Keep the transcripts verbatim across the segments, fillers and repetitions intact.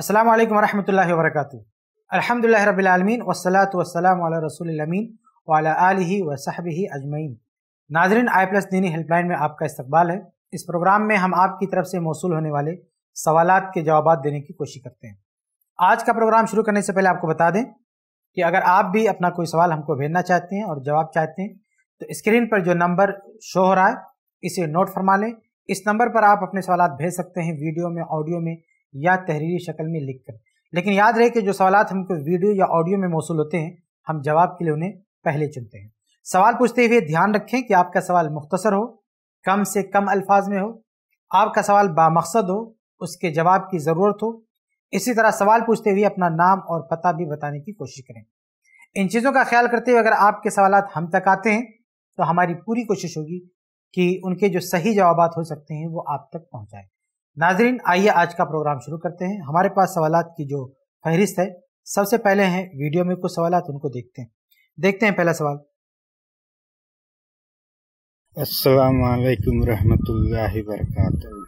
अस्सलामु अलैकुम वरहमतुल्लाहि वबरकातुहू। अल्हम्दुलिल्लाहि रब्बिल आलमीन वस्सलातु वस्सलामु अला रसूलिल अमीन व अला आलिही व सहबिही अजमईन। नाज़रीन, आई प्लस दीनी हेल्पलाइन में आपका इस्तकबाल है। इस प्रोग्राम में हम आपकी तरफ से मौसूल होने वाले सवालात के जवाबात देने की कोशिश करते हैं। आज का प्रोग्राम शुरू करने से पहले आपको बता दें कि अगर आप भी अपना कोई सवाल हमको भेजना चाहते हैं और जवाब चाहते हैं तो स्क्रीन पर जो नंबर शो हो रहा है इसे नोट फरमा लें। इस नंबर पर आप अपने सवाल भेज सकते हैं, वीडियो में, ऑडियो में या तहरीरी शक्ल में लिखकर। लेकिन याद रहे कि जो सवालात हमको वीडियो या ऑडियो में मौसूल होते हैं हम जवाब के लिए उन्हें पहले चुनते हैं। सवाल पूछते हुए ध्यान रखें कि आपका सवाल मुख्तसर हो, कम से कम अल्फाज में हो, आपका सवाल बामकसद हो, उसके जवाब की ज़रूरत हो। इसी तरह सवाल पूछते हुए अपना नाम और पता भी बताने की कोशिश करें। इन चीज़ों का ख्याल करते हुए अगर आपके सवालात हम तक आते हैं तो हमारी पूरी कोशिश होगी कि उनके जो सही जवाब हो सकते हैं वो आप तक पहुँचाएँ। नाजरीन, आइए आज का प्रोग्राम शुरू करते हैं। हमारे पास सवालात की जो फहरिस्त है, सबसे पहले हैं वीडियो में कुछ सवालात, उनको देखते हैं। देखते हैं पहला सवाल। अस्सलामु अलैकुम रहमतुल्लाहि वबरकातुहू।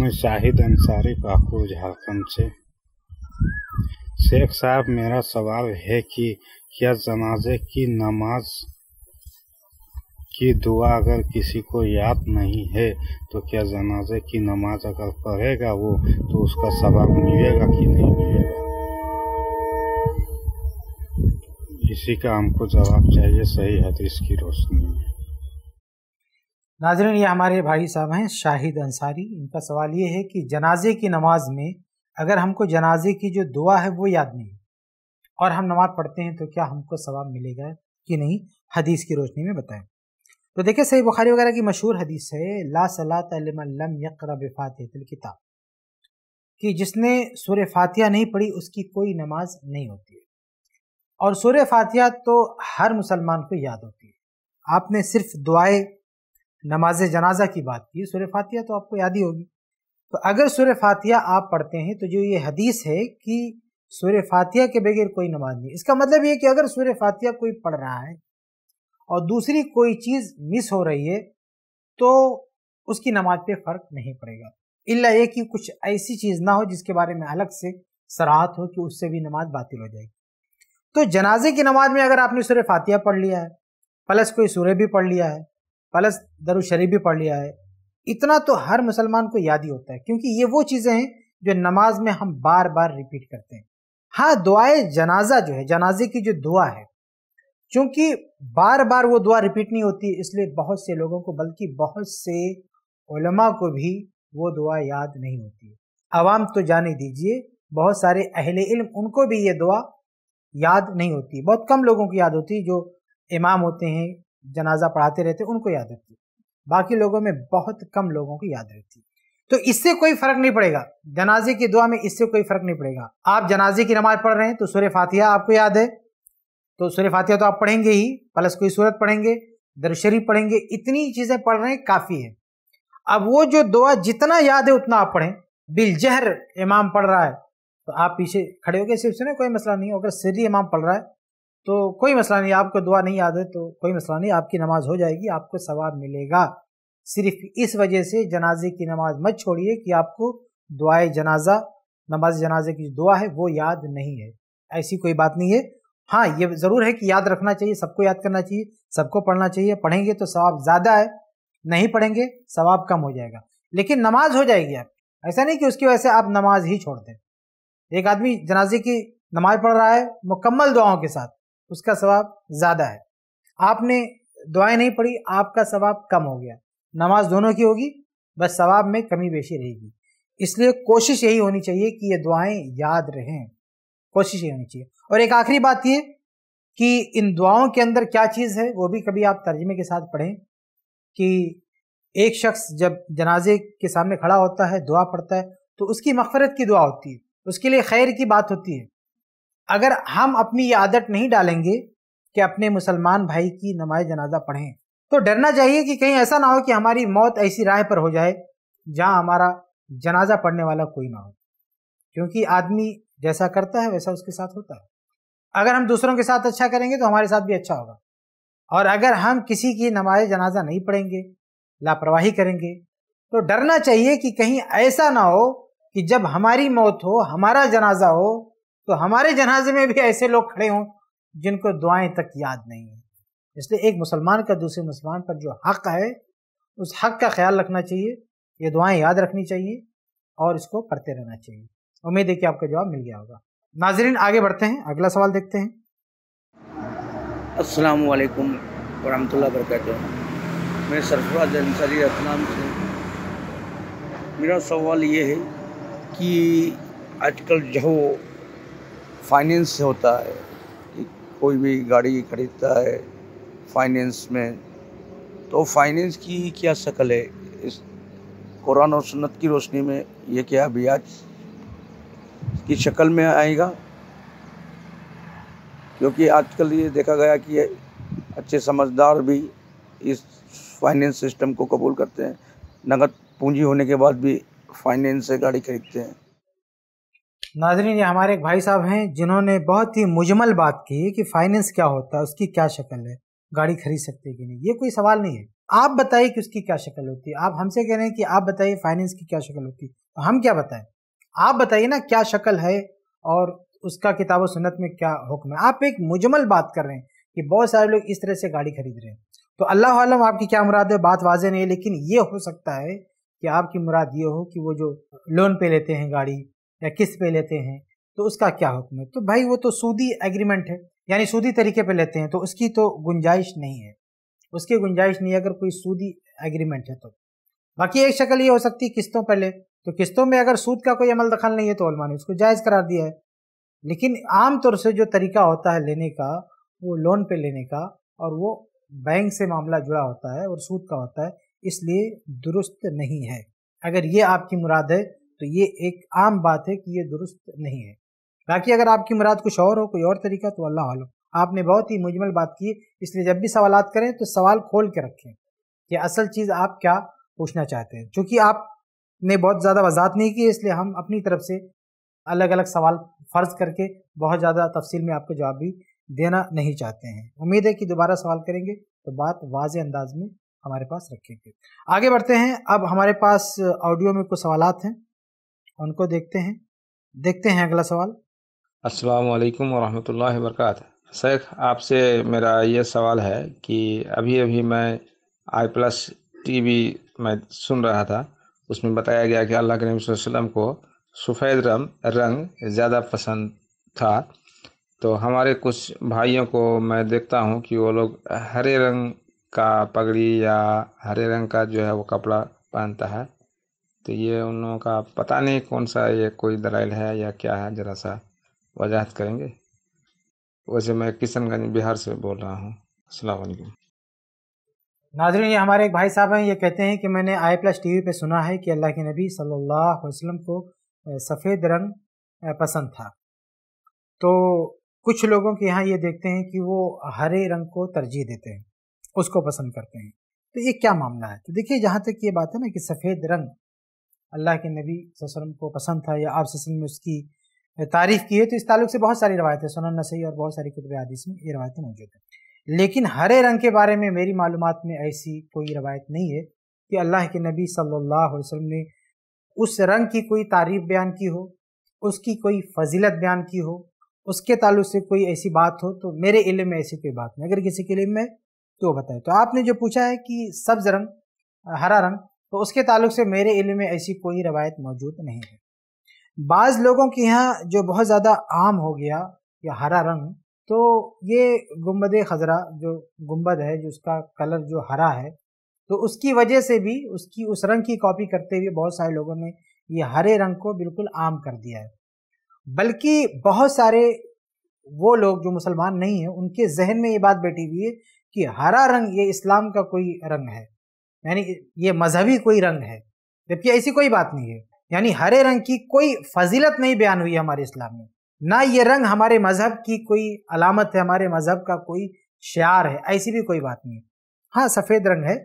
मैं शाहिद अंसारी पाखू झारखंड से। शेख साहब, मेरा सवाल है कि क्या जनाजे की नमाज की दुआ अगर किसी को याद नहीं है तो क्या जनाजे की नमाज अगर पढ़ेगा वो तो उसका सवाब मिलेगा कि नहीं मिलेगा? इसी का हमको जवाब चाहिए सही हदीस की रोशनी में। नाजरीन, ये हमारे भाई साहब हैं शाहिद अंसारी। इनका सवाल ये है कि जनाजे की नमाज में अगर हमको जनाजे की जो दुआ है वो याद नहीं और हम नमाज पढ़ते हैं तो क्या हमको सवाब मिलेगा कि नहीं, हदीस की रोशनी में बताएं। तो देखिए, सही बुखारी वगैरह की मशहूर हदीस है ला सलात लिमन लम यक़रा बिफ़ातिहतिल किताब, कि जिसने सूरह फातिहा नहीं पढ़ी उसकी कोई नमाज नहीं होती है। और सूरह फातिहा तो हर मुसलमान को याद होती है। आपने सिर्फ दुआए नमाज जनाजा की बात की, सूरह फातिहा तो आपको याद ही होगी। तो अगर सूरह फातिहा आप पढ़ते हैं तो जो ये हदीस है कि सूरह फातिहा के बगैर कोई नमाज नहीं, इसका मतलब ये कि अगर सूरह फातिहा कोई पढ़ रहा है और दूसरी कोई चीज़ मिस हो रही है तो उसकी नमाज पे फ़र्क नहीं पड़ेगा। इल्ला ये कि कुछ ऐसी चीज़ ना हो जिसके बारे में अलग से सराहत हो कि उससे भी नमाज बातिल हो जाएगी। तो जनाजे की नमाज में अगर आपने सूरह फातिहा पढ़ लिया है, प्लस कोई सूरह भी पढ़ लिया है, प्लस दरूद शरीफ भी पढ़ लिया है, इतना तो हर मुसलमान को याद ही होता है, क्योंकि ये वो चीज़ें हैं जो नमाज में हम बार बार रिपीट करते हैं। हाँ, दुआए जनाजा जो है, जनाजे की जो दुआ है, क्योंकि बार बार वो दुआ रिपीट नहीं होती इसलिए बहुत से लोगों को, बल्कि बहुत से उलमा को भी वो दुआ याद नहीं होती। आवाम तो जाने दीजिए, बहुत सारे अहले इल्म उनको भी ये दुआ याद नहीं होती। बहुत कम लोगों को याद होती, जो इमाम होते हैं, जनाजा पढ़ाते रहते हैं, उनको याद होती। बाकी लोगों में बहुत कम लोगों को याद रहती। तो इससे कोई फ़र्क नहीं पड़ेगा, जनाजे की दुआ में इससे कोई फ़र्क नहीं पड़ेगा। आप जनाजे की नमाज़ पढ़ रहे हैं तो सूरह फातिहा आपको याद है तो सूरह फातिहा तो आप पढ़ेंगे ही, प्लस कोई सूरत पढ़ेंगे, दरूद शरीफ पढ़ेंगे, इतनी चीज़ें पढ़ रहे हैं काफ़ी है। अब वो जो दुआ जितना याद है उतना आप पढ़ें। बिलजहर इमाम पढ़ रहा है तो आप पीछे खड़े होकर सिर्फ सुने, कोई मसला नहीं। अगर सिर्री इमाम पढ़ रहा है तो कोई मसला नहीं, आपको दुआ नहीं याद है तो कोई मसला नहीं, आपकी नमाज हो जाएगी, आपको सवाब मिलेगा। सिर्फ इस वजह से जनाजे की नमाज मत छोड़िए कि आपको दुआए जनाजा, नमाज जनाजे की दुआ है वो याद नहीं है। ऐसी कोई बात नहीं है। हाँ, ये ज़रूर है कि याद रखना चाहिए, सबको याद करना चाहिए, सबको पढ़ना चाहिए। पढ़ेंगे तो सवाब ज़्यादा है, नहीं पढ़ेंगे सवाब कम हो जाएगा, लेकिन नमाज हो जाएगी आपकी। ऐसा नहीं कि उसकी वजह से आप नमाज ही छोड़ दें। एक आदमी जनाजे की नमाज पढ़ रहा है मुकम्मल दुआओं के साथ, उसका सवाब ज़्यादा है। आपने दुआएं नहीं पढ़ी, आपका सवाब कम हो गया। नमाज दोनों की होगी, बस सवाब में कमी बेशी रहेगी। इसलिए कोशिश यही होनी चाहिए कि ये दुआएँ याद रहें, कोशिश यही होनी चाहिए। और एक आखिरी बात ये कि इन दुआओं के अंदर क्या चीज़ है वो भी कभी आप तर्जुमे के साथ पढ़ें, कि एक शख्स जब जनाजे के सामने खड़ा होता है, दुआ पढ़ता है, तो उसकी मग़फ़िरत की दुआ होती है, उसके लिए खैर की बात होती है। अगर हम अपनी ये आदत नहीं डालेंगे कि अपने मुसलमान भाई की नमाज जनाजा पढ़ें तो डरना चाहिए कि कहीं ऐसा ना हो कि हमारी मौत ऐसी राह पर हो जाए जहाँ हमारा जनाजा पढ़ने वाला कोई ना हो, क्योंकि आदमी जैसा करता है वैसा उसके साथ होता है। अगर हम दूसरों के साथ अच्छा करेंगे तो हमारे साथ भी अच्छा होगा, और अगर हम किसी की नमाज जनाजा नहीं पढ़ेंगे, लापरवाही करेंगे, तो डरना चाहिए कि कहीं ऐसा ना हो कि जब हमारी मौत हो, हमारा जनाजा हो, तो हमारे जनाजे में भी ऐसे लोग खड़े हों जिनको दुआएं तक याद नहीं है। इसलिए एक मुसलमान का दूसरे मुसलमान पर जो हक़ है उस हक़ का ख्याल रखना चाहिए, ये दुआएं याद रखनी चाहिए और इसको पढ़ते रहना चाहिए। उम्मीद है कि आपका जवाब मिल गया होगा। नाजरीन आगे बढ़ते हैं, अगला सवाल देखते हैं। अस्सलाम वालेकुम वरहमतुल्लाह वबरकातुहू। मैं सरफराज अंसारी रतलाम से, मेरा सवाल ये है कि आजकल जो फाइनेंस से होता है कि कोई भी गाड़ी खरीदता है फाइनेंस में, तो फाइनेंस की क्या शकल है इस कुरान और सुन्नत की रोशनी में? ये क्या ब्याज की शक्ल में आएगा? क्योंकि आजकल ये देखा गया कि अच्छे समझदार भी इस फाइनेंस सिस्टम को कबूल करते हैं, नकद पूंजी होने के बाद भी फाइनेंस से गाड़ी खरीदते हैं। नाजरीन ये हमारे एक भाई साहब हैं जिन्होंने बहुत ही मुजमल बात की कि फाइनेंस क्या होता है, उसकी क्या शक्ल है, गाड़ी खरीद सकते कि नहीं। ये कोई सवाल नहीं है, आप बताइए कि उसकी क्या शक्ल होती है। आप हमसे कह रहे हैं कि आप बताइए फाइनेंस की क्या शक्ल होती है, तो हम क्या बताएं? आप बताइए ना क्या शक्ल है और उसका किताब व सुन्नत में क्या हुक्म है। आप एक मुजमल बात कर रहे हैं कि बहुत सारे लोग इस तरह से गाड़ी खरीद रहे हैं, तो अल्लाह आलम आपकी क्या मुराद है, बात वाजे नहीं है। लेकिन ये हो सकता है कि आपकी मुराद ये हो कि वो जो लोन पे लेते हैं गाड़ी या किस्त पे लेते हैं तो उसका क्या हुक्म है। तो भाई वो तो सूदी एग्रीमेंट है, यानी सूदी तरीके पर लेते हैं, तो उसकी तो गुंजाइश नहीं है, उसकी गुंजाइश नहीं है अगर कोई सूदी एग्रीमेंट है तो। बाकी एक शक्ल ये हो सकती है किस्तों पर ले, तो किस्तों में अगर सूद का कोई अमल दखल नहीं है तो उलमा ने उसको जायज़ करार दिया है। लेकिन आम तौर से जो तरीका होता है लेने का वो लोन पे लेने का, और वो बैंक से मामला जुड़ा होता है और सूद का होता है, इसलिए दुरुस्त नहीं है। अगर ये आपकी मुराद है तो ये एक आम बात है कि ये दुरुस्त नहीं है। बाकी अगर आपकी मुराद कुछ और हो, कोई और तरीका, तो अल्लाह आलम। आपने बहुत ही मुजमल बात की, इसलिए जब भी सवालात करें तो सवाल खोल के रखें कि असल चीज़ आप क्या पूछना चाहते हैं। चूँकि आप ने बहुत ज़्यादा वजाहत नहीं की, इसलिए हम अपनी तरफ से अलग अलग सवाल फ़र्ज़ करके बहुत ज़्यादा तफसील में आपको जवाब भी देना नहीं चाहते हैं। उम्मीद है कि दोबारा सवाल करेंगे तो बात वाज़े अंदाज में हमारे पास रखेंगे। आगे बढ़ते हैं, अब हमारे पास ऑडियो में कुछ सवालात हैं उनको देखते हैं। देखते हैं अगला सवाल। अस्सलाम वालेकुम वरहमतुल्लाहि वबरकातुहू। शेख आपसे मेरा ये सवाल है कि अभी अभी मैं आई प्लस टी वी में सुन रहा था, उसमें बताया गया कि अल्लाह करीम सल्लल्लाहु अलैहि वसल्लम को सफ़ेद रंग रंग ज़्यादा पसंद था। तो हमारे कुछ भाइयों को मैं देखता हूँ कि वो लोग हरे रंग का पगड़ी या हरे रंग का जो है वो कपड़ा पहनता है, तो ये उन लोगों का पता नहीं कौन सा ये कोई दलाइल है या क्या है, ज़रा सा वजाहत करेंगे। वैसे मैं किशनगंज बिहार से बोल रहा हूँ। अस्सलाम वालेकुम। नाज़रीन ये हमारे एक भाई साहब हैं, ये कहते हैं कि मैंने आई प्लस टी वी पर सुना है कि अल्लाह के नबी सल्लल्लाहु अलैहि वसल्लम को सफ़ेद रंग पसंद था। तो कुछ लोगों के यहाँ ये देखते हैं कि वो हरे रंग को तरजीह देते हैं, उसको पसंद करते हैं, तो ये क्या मामला है? तो देखिए जहाँ तक ये बात है ना कि सफ़ेद रंग अल्लाह के नबी सल्लल्लाहु अलैहि वसल्लम को पसंद था या आप सल्लम ने उसकी तारीफ़ की है, तो इस ताल्लुक़ से बहुत सारी रवायतें सुनन नसई और बहुत सारी कुतुब हदीस में ये रवायतें मौजूद हैं। लेकिन हरे रंग के बारे में मेरी मालूमात में ऐसी कोई रवायत नहीं है कि अल्लाह के नबी सल्लल्लाहु अलैहि वसल्लम ने उस रंग की कोई तारीफ़ बयान की हो, उसकी कोई फजीलत बयान की हो, उसके ताल्लुक़ से कोई ऐसी बात हो, तो मेरे इल्म में ऐसी कोई बात नहीं। अगर किसी के इल्म में तो बताए। तो आपने जो पूछा है कि सब्ज़ रंग हरा रंग, तो उसके ताल्लुक़ से मेरे इल्म में ऐसी कोई रवायत मौजूद नहीं है। बाज़ लोगों के यहाँ जो बहुत ज़्यादा आम हो गया या हरा रंग, तो ये गुम्बद खजरा जो गुम्बद है जो उसका कलर जो हरा है, तो उसकी वजह से भी उसकी उस रंग की कॉपी करते हुए बहुत सारे लोगों ने ये हरे रंग को बिल्कुल आम कर दिया है। बल्कि बहुत सारे वो लोग जो मुसलमान नहीं हैं उनके जहन में ये बात बैठी हुई है कि हरा रंग ये इस्लाम का कोई रंग है, यानी ये मजहबी कोई रंग है, जबकि ऐसी कोई बात नहीं है। यानी हरे रंग की कोई फजीलत नहीं बयान हुई है हमारे इस्लाम में, ना ये रंग हमारे मज़हब की कोई अलामत है, हमारे मज़हब का कोई शियार है, ऐसी भी कोई बात नहीं। हाँ सफ़ेद रंग है,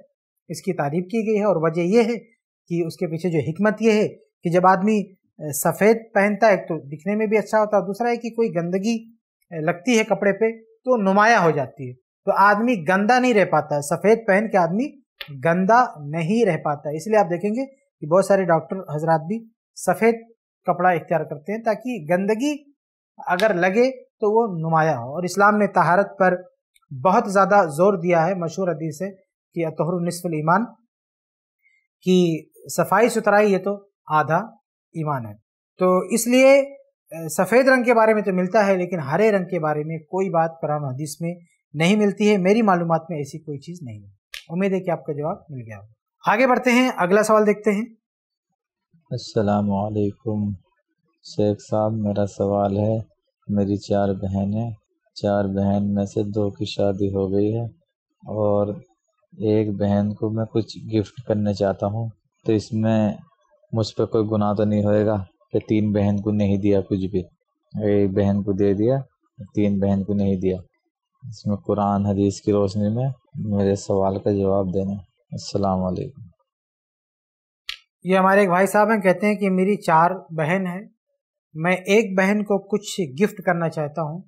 इसकी तारीफ़ की गई है और वजह यह है कि उसके पीछे जो हिकमत यह है कि जब आदमी सफ़ेद पहनता है तो दिखने में भी अच्छा होता है, दूसरा है कि कोई गंदगी लगती है कपड़े पे तो नुमाया हो जाती है, तो आदमी गंदा नहीं रह पाता है, सफ़ेद पहन के आदमी गंदा नहीं रह पाता है। इसलिए आप देखेंगे कि बहुत सारे डॉक्टर हजरात भी सफ़ेद कपड़ा इख्तियार करते हैं ताकि गंदगी अगर लगे तो वो नुमाया हो। और इस्लाम ने तहारत पर बहुत ज़्यादा जोर दिया है। मशहूर हदीस है कि अतहरु निस्फुल ईमान, कि सफाई सुथराई ये तो आधा ईमान है। तो इसलिए सफ़ेद रंग के बारे में तो मिलता है, लेकिन हरे रंग के बारे में कोई बात कुरान हदीस में नहीं मिलती है। मेरी मालूमात में ऐसी कोई चीज़ नहीं है। उम्मीद है कि आपका जवाब मिल गया हो। आगे बढ़ते हैं, अगला सवाल देखते हैं। अस्सलामुअलैकुम शेख साहब, मेरा सवाल है, मेरी चार बहनें, चार बहन में से दो की शादी हो गई है और एक बहन को मैं कुछ गिफ्ट करने चाहता हूँ, तो इसमें मुझ पर कोई गुनाह तो नहीं होएगा कि तीन बहन को नहीं दिया कुछ भी, एक बहन को दे दिया, तीन बहन को नहीं दिया। इसमें कुरान हदीस की रोशनी में मेरे सवाल का जवाब देना। अस्सलाम वालेकुम। ये हमारे एक भाई साहब हैं, कहते हैं कि मेरी चार बहन है, मैं एक बहन को कुछ गिफ्ट करना चाहता हूँ,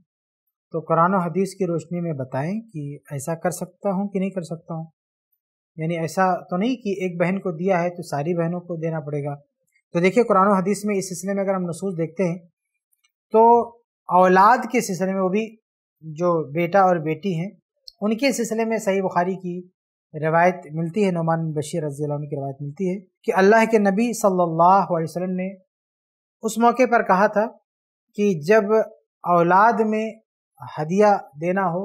तो कुरान और हदीस की रोशनी में बताएं कि ऐसा कर सकता हूँ कि नहीं कर सकता हूँ। यानी ऐसा तो नहीं कि एक बहन को दिया है तो सारी बहनों को देना पड़ेगा। तो देखिए, कुरान और हदीस में इस सिलसिले में अगर हम नसूस देखते हैं तो औलाद के सिलसिले में, वो भी जो बेटा और बेटी हैं उनके सिलसिले में सही बुखारी की रवायत मिलती है, नौमान बशीर रज़ी अल्लाह की रवायत मिलती है कि अल्लाह के नबी सल्लल्लाहु अलैहि वसल्लम ने उस मौके पर कहा था कि जब औलाद में हदिया देना हो,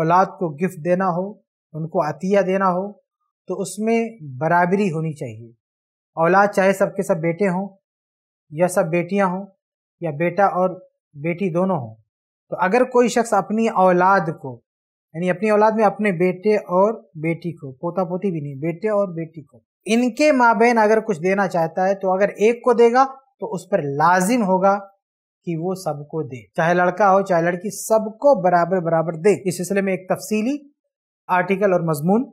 औलाद को गिफ्ट देना हो, उनको अतिया देना हो, तो उसमें बराबरी होनी चाहिए। औलाद चाहे सबके सब बेटे हों या सब बेटियां हों या बेटा और बेटी दोनों हों, तो अगर कोई शख्स अपनी औलाद को, यानी अपनी औलाद में अपने बेटे और बेटी को, पोता पोती भी नहीं, बेटे और बेटी को, इनके माबेन अगर कुछ देना चाहता है तो अगर एक को देगा तो उस पर लाजिम होगा कि वो सबको दे, चाहे लड़का हो चाहे लड़की, सबको बराबर बराबर दे। इस सिलसिले में एक तफसीली आर्टिकल और मजमून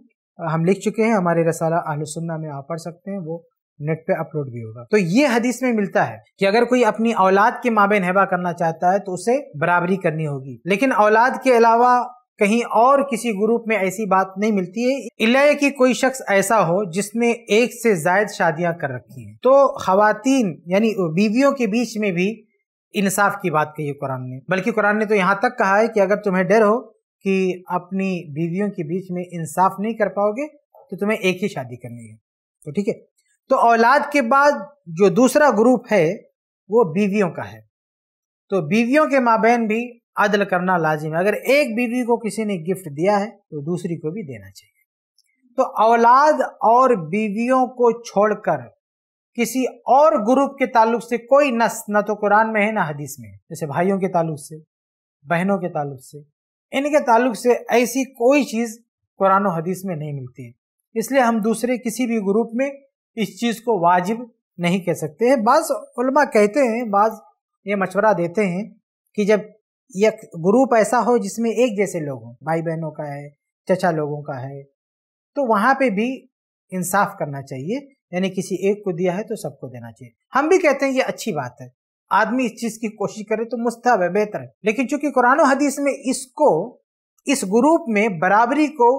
हम लिख चुके हैं, हमारे रसाला अहले सुन्ना में आप पढ़ सकते हैं, वो नेट पे अपलोड भी होगा। तो ये हदीस में मिलता है कि अगर कोई अपनी औलाद के माबेन हिबा करना चाहता है तो उसे बराबरी करनी होगी। लेकिन औलाद के अलावा कहीं और किसी ग्रुप में ऐसी बात नहीं मिलती है, इल्ला कि कोई शख्स ऐसा हो जिसने एक से जायद शादियां कर रखी हैं। तो खवातीन यानी बीवियों के बीच में भी इंसाफ की बात कही है कुरान ने, बल्कि कुरान ने तो यहाँ तक कहा है कि अगर तुम्हें डर हो कि अपनी बीवियों के बीच में इंसाफ नहीं कर पाओगे तो तुम्हें एक ही शादी करनी है। तो ठीक है, तो औलाद के बाद जो दूसरा ग्रुप है वो बीवियों का है, तो बीवियों के माबेन भी अदल करना लाजिम है। अगर एक बीवी को किसी ने गिफ्ट दिया है तो दूसरी को भी देना चाहिए। तो औलाद और बीवियों को छोड़कर किसी और ग्रुप के ताल्लुक से कोई नस ना तो कुरान में है ना हदीस में है। जैसे भाइयों के ताल्लुक से, बहनों के ताल्लुक से, इनके ताल्लुक से ऐसी कोई चीज़ कुरान और हदीस में नहीं मिलती है। इसलिए हम दूसरे किसी भी ग्रुप में इस चीज़ को वाजिब नहीं कह सकते हैं। बाज़ उलमा कहते हैं, बाज़ ये मशवरा देते हैं कि जब यह ग्रुप ऐसा हो जिसमें एक जैसे लोग हों, भाई बहनों का है, चचा लोगों का है, तो वहाँ पे भी इंसाफ करना चाहिए, यानी किसी एक को दिया है तो सबको देना चाहिए। हम भी कहते हैं ये अच्छी बात है, आदमी इस चीज़ की कोशिश करे तो मुस्तहब है, बेहतर है। लेकिन चूंकि कुरान और हदीस में इसको, इस ग्रुप में बराबरी को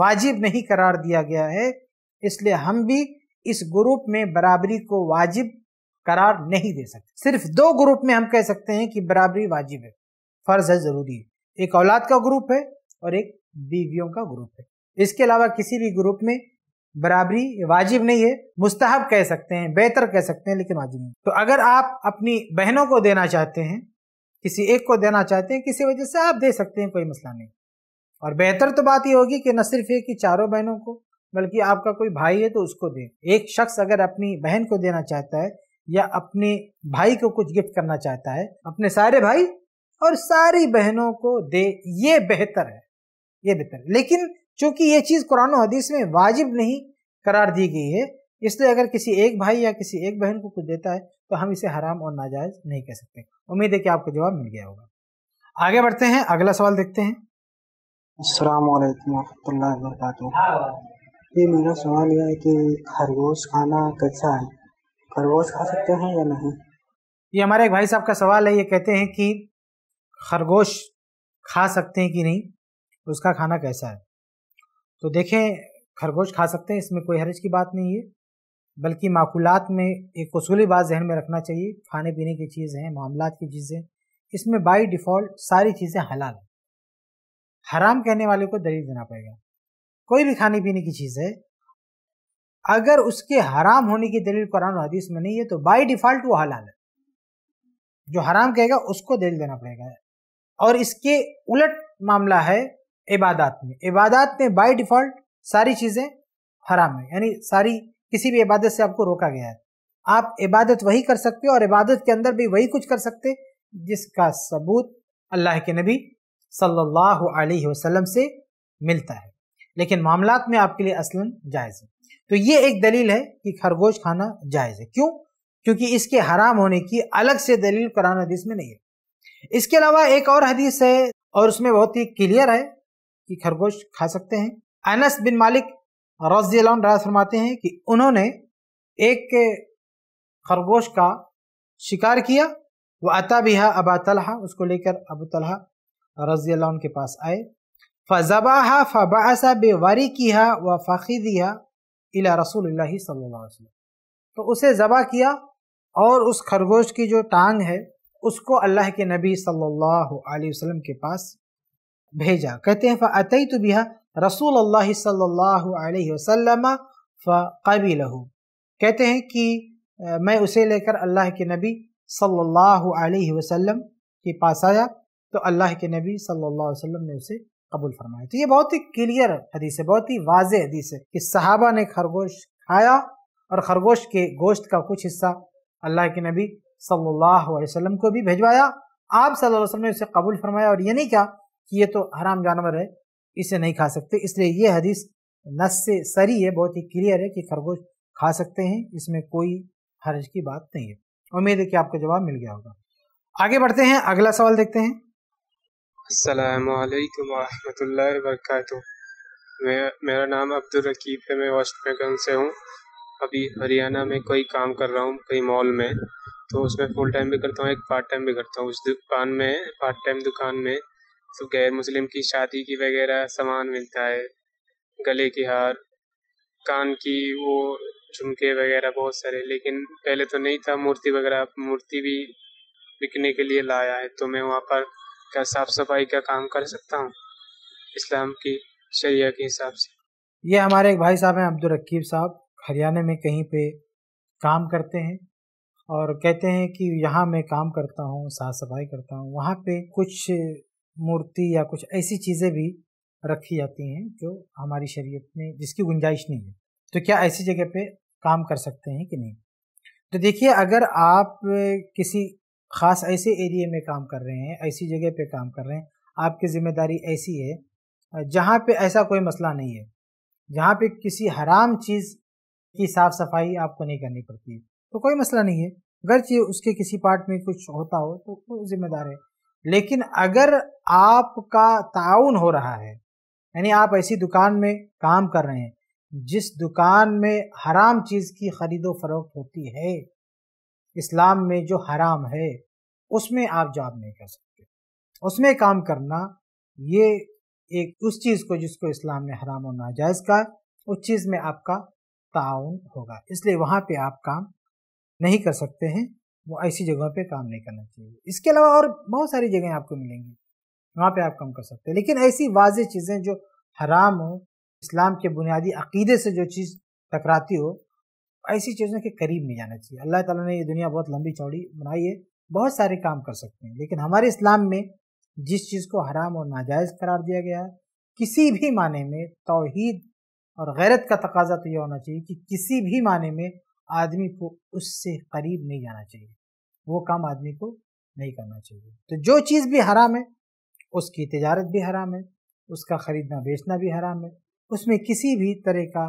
वाजिब नहीं करार दिया गया है, इसलिए हम भी इस ग्रुप में बराबरी को वाजिब करार नहीं दे सकते। सिर्फ दो ग्रुप में हम कह सकते हैं कि बराबरी वाजिब है, फर्ज है, ज़रूरी है। एक औलाद का ग्रुप है और एक बीवियों का ग्रुप है। इसके अलावा किसी भी ग्रुप में बराबरी वाजिब नहीं है। मुस्तहब कह सकते हैं, बेहतर कह सकते हैं, लेकिन वाजिब नहीं। तो अगर आप अपनी बहनों को देना चाहते हैं, किसी एक को देना चाहते हैं, किसी वजह से आप दे सकते हैं, कोई मसला नहीं। और बेहतर तो बात ये होगी कि न सिर्फ ये कि चारों बहनों को, बल्कि आपका कोई भाई है तो उसको दें। एक शख्स अगर अपनी बहन को देना चाहता है या अपने भाई को कुछ गिफ्ट करना चाहता है, अपने सारे भाई और सारी बहनों को दे, ये बेहतर है, ये बेहतर है। लेकिन चूंकि ये चीज़ कुरान और हदीस में वाजिब नहीं करार दी गई है, इसलिए अगर किसी एक भाई या किसी एक बहन को कुछ देता है तो हम इसे हराम और नाजायज़ नहीं कह सकते। उम्मीद है कि आपको जवाब मिल गया होगा। आगे बढ़ते हैं, अगला सवाल देखते हैं। अस्सलाम वालेकुम रहमतुल्लाहि व बरकातहू। ये मेरा सवाल यह है कि खरगोश खाना कैसा है, खरगोश खा सकते हैं या नहीं? ये हमारे एक भाई साहब का सवाल है। ये कहते हैं कि खरगोश खा सकते हैं कि नहीं, उसका खाना कैसा है। तो देखें, खरगोश खा सकते हैं, इसमें कोई हर्ज की बात नहीं है। बल्कि माकूलात में एक उसूली बात जहन में रखना चाहिए, खाने पीने की चीज़ें हैं, मामलात की चीज़ें, इसमें बाई डिफ़ॉल्ट सारी चीज़ें हलाल हैं। हराम कहने वाले को दलील देना पड़ेगा। कोई भी खाने पीने की चीज़ है, अगर उसके हराम होने की दलील कुरान और हदीस में नहीं है तो बाई डिफ़ॉल्ट वो हलाल है। जो हराम कहेगा उसको दलील देना पड़ेगा। और इसके उलट मामला है इबादत में। इबादत में बाई डिफ़ॉल्ट सारी चीज़ें हराम है, यानी सारी किसी भी इबादत से आपको रोका गया है। आप इबादत वही कर सकते हो और इबादत के अंदर भी वही कुछ कर सकते जिसका सबूत अल्लाह के नबी सल्लल्लाहु अलैहि वसल्लम से मिलता है, लेकिन मामलात में आपके लिए असलन जायज़ है। तो ये एक दलील है कि खरगोश खाना जायज़ है। क्यों? क्योंकि इसके हराम होने की अलग से दलील कुरान हदीस में नहीं है। इसके अलावा एक और हदीस है और उसमें बहुत ही क्लियर है कि खरगोश खा सकते हैं। अनस बिन मालिक रज़ियल्लाहु अन्हु राज फरमाते हैं कि उन्होंने एक खरगोश का शिकार किया। वह अता बिहा अबा तलहा, उसको लेकर अबू तलहा रज़ियल्लाहु अन्हु के पास आए। फ़ज़बाहा फ़बअसा बिवरिकिहा व फ़ख़िदिहा इला रसूलिल्लाहि सल्लल्लाहु अलैहि वसल्लम, तो उसे ज़बा किया और उस खरगोश की जो टांग है उसको अल्लाह के नबी सल्लल्लाहु अलैहि वसल्लम के पास भेजा। कहते हैं फ़अतैतु बिहा रसूलुल्लाह सल्लल्लाहु अलैहि वसल्लम फ़क़बिलहु, कहते हैं कि मैं उसे लेकर अल्लाह के नबी सल्लल्लाहु अलैहि वसल्लम के पास आया तो अल्लाह के नबी सल्लल्लाहु अलैहि वसल्लम ने उसे कबूल फरमाया। तो ये बहुत ही क्लियर हदीस है, बहुत ही वाज़ेह हदीस है कि सहाबा ने खरगोश खाया और खरगोश के गोश्त का कुछ हिस्सा अल्लाह के नबी सल्लल्लाहु अलैहि वसल्लम को भी भिजवाया। आप सल्लल्लाहु अलैहि वसल्लम ने उसे कबूल फरमाया और ये नहीं कहा कि ये तो हराम जानवर है, इसे नहीं खा सकते। इसलिए ये हदीस नस से सरी है, बहुत ही क्लियर है कि खरगोश खा सकते हैं, इसमें कोई हर्ज की बात नहीं है। उम्मीद है कि आपको जवाब मिल गया होगा। आगे बढ़ते हैं, अगला सवाल देखते हैं। अस्सलामुअलैकुम वरहमतुल्लाहि वबरकातुहू। मेरा नाम अब्दुल रकीब है, मैं वाशगंज से हूँ। अभी हरियाणा में कोई काम कर रहा हूँ, कोई मॉल में, तो उसमें फुल टाइम भी करता हूँ, एक पार्ट टाइम भी करता हूँ। उस दुकान में, पार्ट टाइम दुकान में तो गैर मुस्लिम की शादी की वगैरह सामान मिलता है, गले की हार, कान की वो झुमके वगैरह बहुत सारे। लेकिन पहले तो नहीं था, मूर्ति वगैरह, मूर्ति भी बिकने के लिए लाया है। तो मैं वहाँ पर क्या साफ सफाई का काम कर सकता हूँ इस्लाम की शरिया के हिसाब से? ये हमारे एक भाई साहब हैं अब्दुल रकीब साहब, हरियाणा में कहीं पे काम करते हैं और कहते हैं कि यहाँ मैं काम करता हूँ, साफ सफाई करता हूँ, वहाँ पे कुछ मूर्ति या कुछ ऐसी चीज़ें भी रखी जाती हैं जो हमारी शरीयत में, जिसकी गुंजाइश नहीं है। तो क्या ऐसी जगह पे काम कर सकते हैं कि नहीं? तो देखिए, अगर आप किसी ख़ास ऐसे एरिया में काम कर रहे हैं, ऐसी जगह पे काम कर रहे हैं, आपकी ज़िम्मेदारी ऐसी है जहाँ पे ऐसा कोई मसला नहीं है, जहाँ पे किसी हराम चीज़ की साफ़ सफाई आपको नहीं करनी पड़ती है, तो कोई मसला नहीं है। अगरचे उसके किसी पार्ट में कुछ होता हो तो वो जिम्मेदार है। लेकिन अगर आपका ताउन हो रहा है, यानी आप ऐसी दुकान में काम कर रहे हैं जिस दुकान में हराम चीज़ की ख़रीदो फरोख्त होती है, इस्लाम में जो हराम है, उसमें आप जॉब नहीं कर सकते। उसमें काम करना ये एक उस चीज़ को जिसको इस्लाम ने हराम और नाजायज़ कहा, उस चीज़ में आपका ताउन होगा, इसलिए वहाँ पे आप काम नहीं कर सकते हैं। वो ऐसी जगहों पे काम नहीं करना चाहिए। इसके अलावा और बहुत सारी जगहें आपको मिलेंगी, वहाँ पे आप काम कर सकते हैं। लेकिन ऐसी वाज़ेह चीज़ें जो हराम हो, इस्लाम के बुनियादी अक़ीदे से जो चीज़ टकराती हो, ऐसी चीज़ों के करीब नहीं जाना चाहिए। अल्लाह ताला ने ये दुनिया बहुत लंबी चौड़ी बनाई है, बहुत सारे काम कर सकते हैं, लेकिन हमारे इस्लाम में जिस चीज़ को हराम और नाजायज़ करार दिया गया है, किसी भी माने में तौहीद और गैरत का तकाजा तो यह होना चाहिए कि किसी भी माने में आदमी को उससे करीब नहीं जाना चाहिए, वो काम आदमी को नहीं करना चाहिए। तो जो चीज़ भी हराम है, उसकी तिजारत भी हराम है, उसका ख़रीदना बेचना भी हराम है, उसमें किसी भी तरह का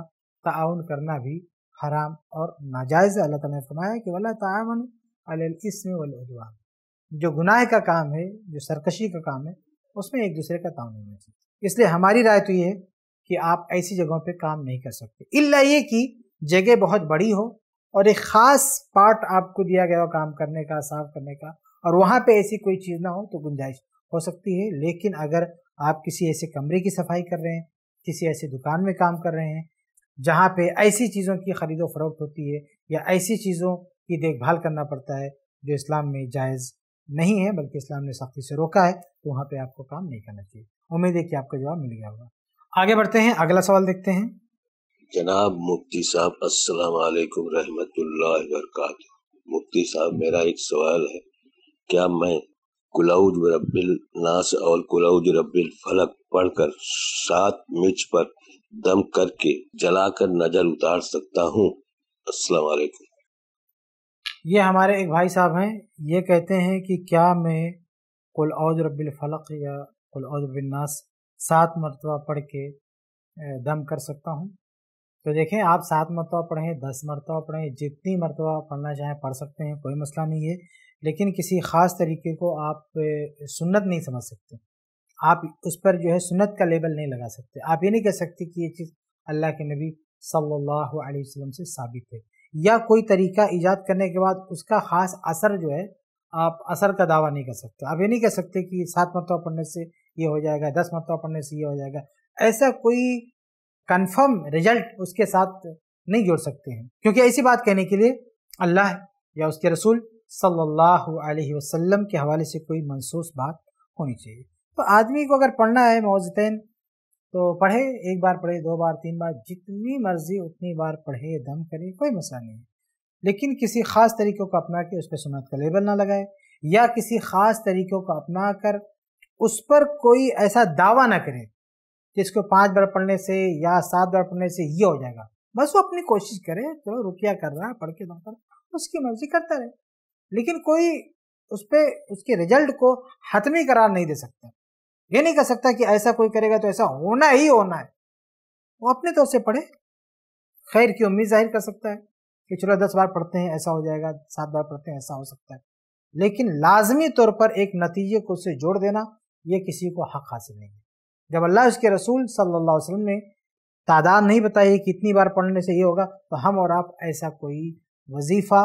ताउन करना भी हराम और नाजायज़। अल्लाह ताला ने फरमाया कि वला ताउन अलल इस्म वल उद्वान, जो गुनाह का काम है, जो सरकशी का काम है, उसमें एक दूसरे का ताउन होना चाहिए। इसलिए हमारी राय तो ये है कि आप ऐसी जगहों पर काम नहीं कर सकते, इल्ला ये कि जगह बहुत बड़ी हो और एक ख़ास पार्ट आपको दिया गया हो काम करने का, साफ करने का, और वहाँ पे ऐसी कोई चीज़ ना हो तो गुंजाइश हो सकती है। लेकिन अगर आप किसी ऐसे कमरे की सफाई कर रहे हैं, किसी ऐसे दुकान में काम कर रहे हैं जहाँ पे ऐसी चीज़ों की खरीदो फरोख्त होती है या ऐसी चीज़ों की देखभाल करना पड़ता है जो इस्लाम में जायज़ नहीं है, बल्कि इस्लाम ने सख्ती से रोका है, तो वहाँ पे आपको काम नहीं करना चाहिए। उम्मीद है कि आपको जवाब मिल गया होगा। आगे बढ़ते हैं, अगला सवाल देखते हैं। जनाब मुफ्ती साहब अस्सलाम वालेकुम रहमतुल्लाहि व बरकातहू। मुफ्ती साहब मेरा एक सवाल है, क्या मैं कुल औज़ बिरब्बिल नास और कुल औज़ बिरब्बिल फलक पढ़कर सात मिर्च पर दम करके जलाकर नजर उतार सकता हूँ? अस्सलाम वालेकुम। ये हमारे एक भाई साहब हैं, ये कहते हैं कि क्या मैं कुल औज़ बिरब्बिल फलक या कुल औज़ बिरब्बिल नास सात मरतबा पढ़ के दम कर सकता हूँ? तो देखें, आप सात मरतबा पढ़ें, दस मरतबा पढ़ें, जितनी मरतबा पढ़ना चाहें पढ़ सकते हैं, कोई मसला नहीं है, लेकिन किसी ख़ास तरीके को आप सुन्नत नहीं समझ सकते, आप उस पर जो है सुन्नत का लेबल नहीं लगा सकते। आप ये नहीं कह सकते कि ये चीज़ अल्लाह के नबी सल्लल्लाहु अलैहि वसल्लम से साबित है, या कोई तरीका ईजाद करने के बाद उसका ख़ास असर जो है, आप असर का दावा नहीं कर सकते। आप ये नहीं कह सकते कि सात मरतबा पढ़ने से ये हो जाएगा, दस मरतबा पढ़ने से ये हो जाएगा, ऐसा कोई कन्फर्म रिजल्ट उसके साथ नहीं जोड़ सकते हैं, क्योंकि ऐसी बात कहने के लिए अल्लाह या उसके रसूल सल्लल्लाहु अलैहि वसल्लम के हवाले से कोई मनसूस बात होनी चाहिए। तो आदमी को अगर पढ़ना है मौजतैन तो पढ़े, एक बार पढ़े, दो बार, तीन बार, जितनी मर्जी उतनी बार पढ़े, दम करे, कोई मसला नहीं है, लेकिन किसी ख़ास तरीक़ों को अपना के उस पर सुन्नत का लेबल ना लगाए, या किसी ख़ास तरीक़ों को अपना कर उस पर कोई ऐसा दावा ना करे कि इसको पाँच बार पढ़ने से या सात बार पढ़ने से ये हो जाएगा। बस वो अपनी कोशिश करे, चलो रुकिया कर रहा है, पढ़ के दम कर, उसकी मर्जी करता रहे, लेकिन कोई उस पर उसके रिजल्ट को हतमी करार नहीं दे सकता। ये नहीं कह सकता कि ऐसा कोई करेगा तो ऐसा होना ही होना है। वो अपने तौर से पढ़े, खैर की उम्मीद जाहिर कर सकता है कि चलो दस बार पढ़ते हैं ऐसा हो जाएगा, सात बार पढ़ते हैं ऐसा हो सकता है, लेकिन लाजमी तौर पर एक नतीजे को उससे जोड़ देना ये किसी को हक हासिल नहीं है। जब अल्लाह उसके रसूल सल्लल्लाहु अलैहि वसल्लम ने तादाद नहीं बताई कि इतनी बार पढ़ने से ये होगा, तो हम और आप ऐसा कोई वजीफ़ा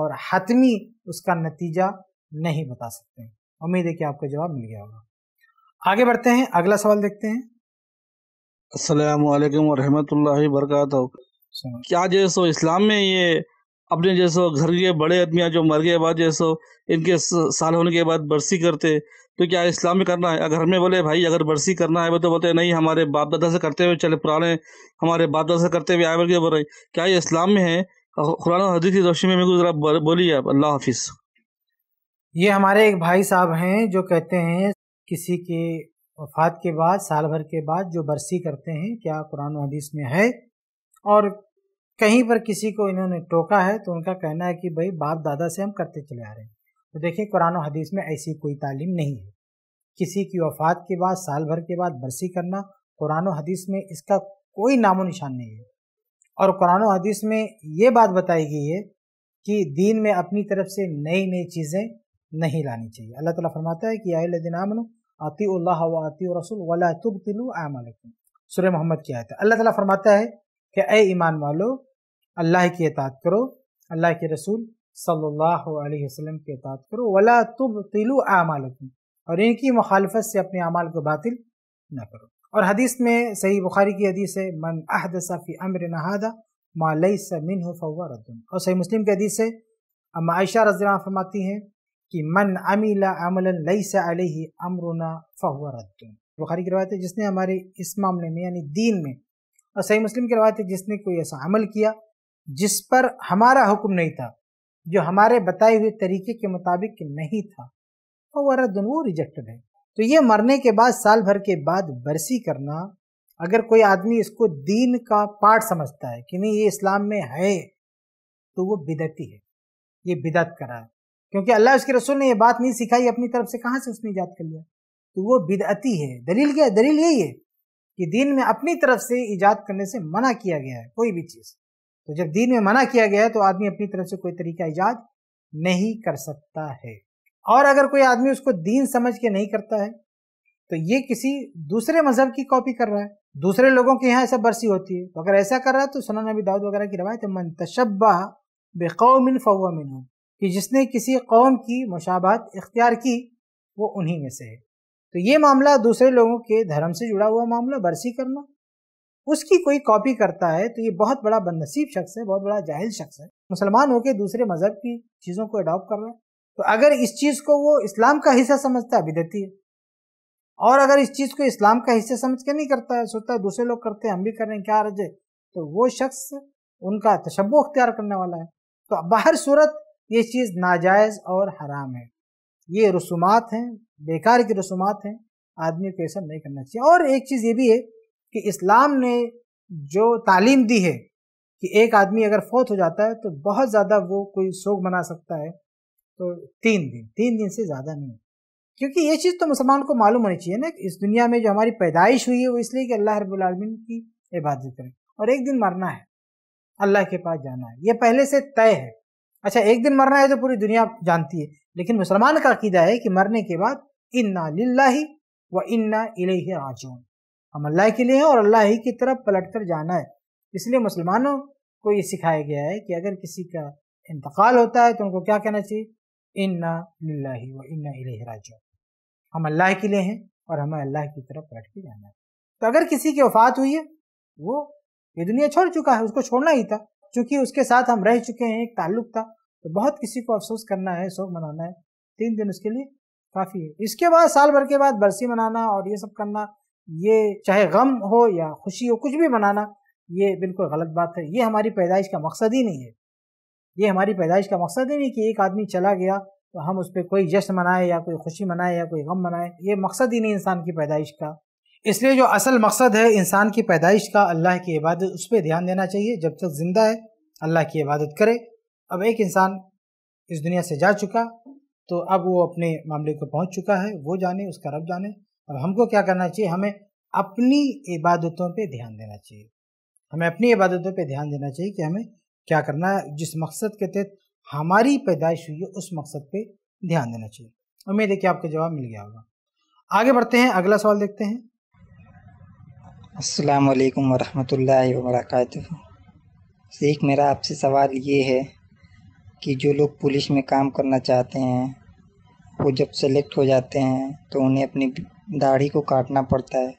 और हतमी उसका नतीजा नहीं बता सकते हैं। उम्मीद है कि आपको जवाब मिल गया होगा। आगे बढ़ते हैं, अगला सवाल देखते हैं। अस्सलामु अलैकुम वरहमतुल्लाहि वबरकातहू। क्या जैसो इस्लाम में ये अपने जैसो घर के बड़े आदमियाँ जो मर गए बाद जैसो इनके साल होने के बाद बरसी करते, तो क्या इस्लाम में करना है? अगर हमें बोले भाई अगर बरसी करना है तो बोलते नहीं, हमारे बाप दादा से करते हुए चले, पुराने हमारे बाप दादा से करते हुए आए, बल्कि बोल रहे क्या ये इस्लाम में है? कुरान और हदीस की रोशनी में मेरे को ज़रा बोलिए आप। अल्लाह हाफिज़। ये हमारे एक भाई साहब हैं जो कहते हैं किसी के वफात के बाद साल भर के बाद जो बरसी करते हैं क्या कुरान और हदीस में है? और कहीं पर किसी को इन्होंने टोका है तो उनका कहना है कि भाई बाप दादा से हम करते चले आ रहे हैं। तो देखिए, कुरान और हदीस में ऐसी कोई तालीम नहीं है। किसी की वफ़ात के बाद साल भर के बाद बरसी करना, कुरान और हदीस में इसका कोई नामो निशान नहीं है। और कुरान और हदीस में ये बात बताई गई है कि दीन में अपनी तरफ से नई नई चीज़ें नहीं लानी चाहिए। अल्लाह ताला फरमाता है कि या अय्युहल्लज़ीना आमनू अतीउल्लाह व अतीउर रसूल वला तुब्तिलू आमालकुम। सूरह मोहम्मद की आयत है। अल्लाह ताला फरमाता है कि ऐ ईमान वालो, अल्लाह की इताअत करो, अल्लाह के रसूल सल्लल्लाहु अलैहि वसल्लम के इताअत करो, वला तुब्तिलू आमालकुम, और इनकी मुखालफत से अपने अमाल को बातिल ना करो। और हदीस में सही बुखारी की हदीस है, मन अहदसा फी अम्रिना हादा मा लैसा मिन्हु फहुव रद्दुन। और सही मुस्लिम की हदीस है, अम्मा आयशा रज़ियल्लाहु अन्हा फरमाती हैं कि मन अमीला अमलन लैसा अलैहि अमरुना फहुव रद्दुन। बुखारी की रवायत है, जिसने हमारे इस मामले में यानी दीन में, और सही मुस्लिम की रवायत है, जिसने कोई ऐसा अमल किया जिस पर हमारा हुक्म नहीं था, जो हमारे बताए हुए तरीके के मुताबिक नहीं था, तो वह रद्द, वो रिजेक्टेड है। तो ये मरने के बाद साल भर के बाद बरसी करना, अगर कोई आदमी इसको दीन का पार्ट समझता है कि नहीं ये इस्लाम में है, तो वो बिदती है, ये बिदत करा है, क्योंकि अल्लाह उसके रसूल ने ये बात नहीं सिखाई, अपनी तरफ से कहाँ से उसने ईजाद कर लिया, तो वो बिदती है। दलील क्या है? दलील यही है कि दीन में अपनी तरफ से ईजाद करने से मना किया गया है कोई भी चीज़। तो जब दीन में मना किया गया है तो आदमी अपनी तरफ से कोई तरीका ईजाद नहीं कर सकता है। और अगर कोई आदमी उसको दीन समझ के नहीं करता है तो ये किसी दूसरे मजहब की कॉपी कर रहा है, दूसरे लोगों के यहाँ ऐसा बरसी होती है, तो अगर ऐसा कर रहा है तो सुनन नबी दाऊद वगैरह की रवायत है, मन तशब्बह बिकौमिन फहुव मिनहुम, कि जिसने किसी कौम की मुशाबहत इख्तियार की वो उन्हीं में से है। तो ये मामला दूसरे लोगों के धर्म से जुड़ा हुआ मामला बरसी करना उसकी कोई कॉपी करता है तो ये बहुत बड़ा बदनसीब शख्स है, बहुत बड़ा जाहिल शख्स है। मुसलमान होकर दूसरे मजहब की चीज़ों को अडॉप्ट कर रहा है। तो अगर इस चीज़ को वो इस्लाम का हिस्सा समझता है बिदअती है, और अगर इस चीज़ को इस्लाम का हिस्सा समझ के नहीं करता है, सोचता है दूसरे लोग करते हैं हम भी कर रहे हैं क्या रजे, तो वो शख्स उनका तशब्बुह अख्तियार करने वाला है। तो बाहर सूरत ये चीज़ नाजायज़ और हराम है, ये रसूमात हैं, बेकार की रसूमात हैं, आदमी को ऐसा नहीं करना चाहिए। और एक चीज़ ये भी है कि इस्लाम ने जो तालीम दी है कि एक आदमी अगर फौत हो जाता है तो बहुत ज़्यादा वो कोई सोग मना सकता है, तो तीन दिन तीन दिन से ज़्यादा नहीं, क्योंकि ये चीज़ तो मुसलमान को मालूम होनी चाहिए ना कि इस दुनिया में जो हमारी पैदाइश हुई है वो इसलिए कि अल्लाह रब्बुल आलमीन की इबादत करें और एक दिन मरना है, अल्लाह के पास जाना है, ये पहले से तय है। अच्छा एक दिन मरना है तो पूरी दुनिया जानती है, लेकिन मुसलमान का अकीदा है कि मरने के बाद इन्ना लिल्लाहि व इन्ना इलैहि राजिऊन, हम अल्लाह के लिए हैं और अल्लाह ही की तरफ पलट कर जाना है। इसलिए मुसलमानों को ये सिखाया गया है कि अगर किसी का इंतकाल होता है तो उनको क्या कहना चाहिए, इन्ना लिल्लाहि व इन्ना इलैहि राजिऊन, हम अल्लाह के लिए हैं और हमें अल्लाह की तरफ पलट के जाना है। तो अगर किसी की वफात हुई है, वो ये दुनिया छोड़ चुका है, उसको छोड़ना ही था, चूँकि उसके साथ हम रह चुके हैं, एक ताल्लुक था, तो बहुत किसी को अफसोस करना है, शोक मनाना है, तीन दिन उसके लिए काफ़ी है। इसके बाद साल भर के बाद बरसी मनाना और ये सब करना, ये चाहे गम हो या खुशी हो, कुछ भी मनाना, ये बिल्कुल गलत बात है। ये हमारी पैदाइश का मकसद ही नहीं है, ये हमारी पैदाइश का मकसद ही नहीं कि एक आदमी चला गया तो हम उस पर कोई जश्न मनाएँ या कोई खुशी मनाएँ या कोई गम मनाएँ, ये मकसद ही नहीं इंसान की पैदाइश का। इसलिए जो असल मकसद है इंसान की पैदाइश का, अल्लाह की इबादत, उस पर ध्यान देना चाहिए। जब तक ज़िंदा है अल्लाह की इबादत करे। अब एक इंसान इस दुनिया से जा चुका तो अब वो अपने मामले को पहुंच चुका है, वो जाने, उसका रब जाने। अब हमको क्या करना चाहिए, हमें अपनी इबादतों पे ध्यान देना चाहिए, हमें अपनी इबादतों पे ध्यान देना चाहिए कि हमें क्या करना है, जिस मकसद के तहत हमारी पैदाइश हुई है उस मकसद पे ध्यान देना चाहिए। उम्मीद है कि आपको जवाब मिल गया होगा। आगे बढ़ते हैं, अगला सवाल देखते हैं। अस्सलाम वालेकुम वरहमतुल्लाहि वबरकातुहू। शेख मेरा आपसे सवाल ये है कि जो लोग पुलिस में काम करना चाहते हैं वो जब सेलेक्ट हो जाते हैं तो उन्हें अपनी दाढ़ी को काटना पड़ता है,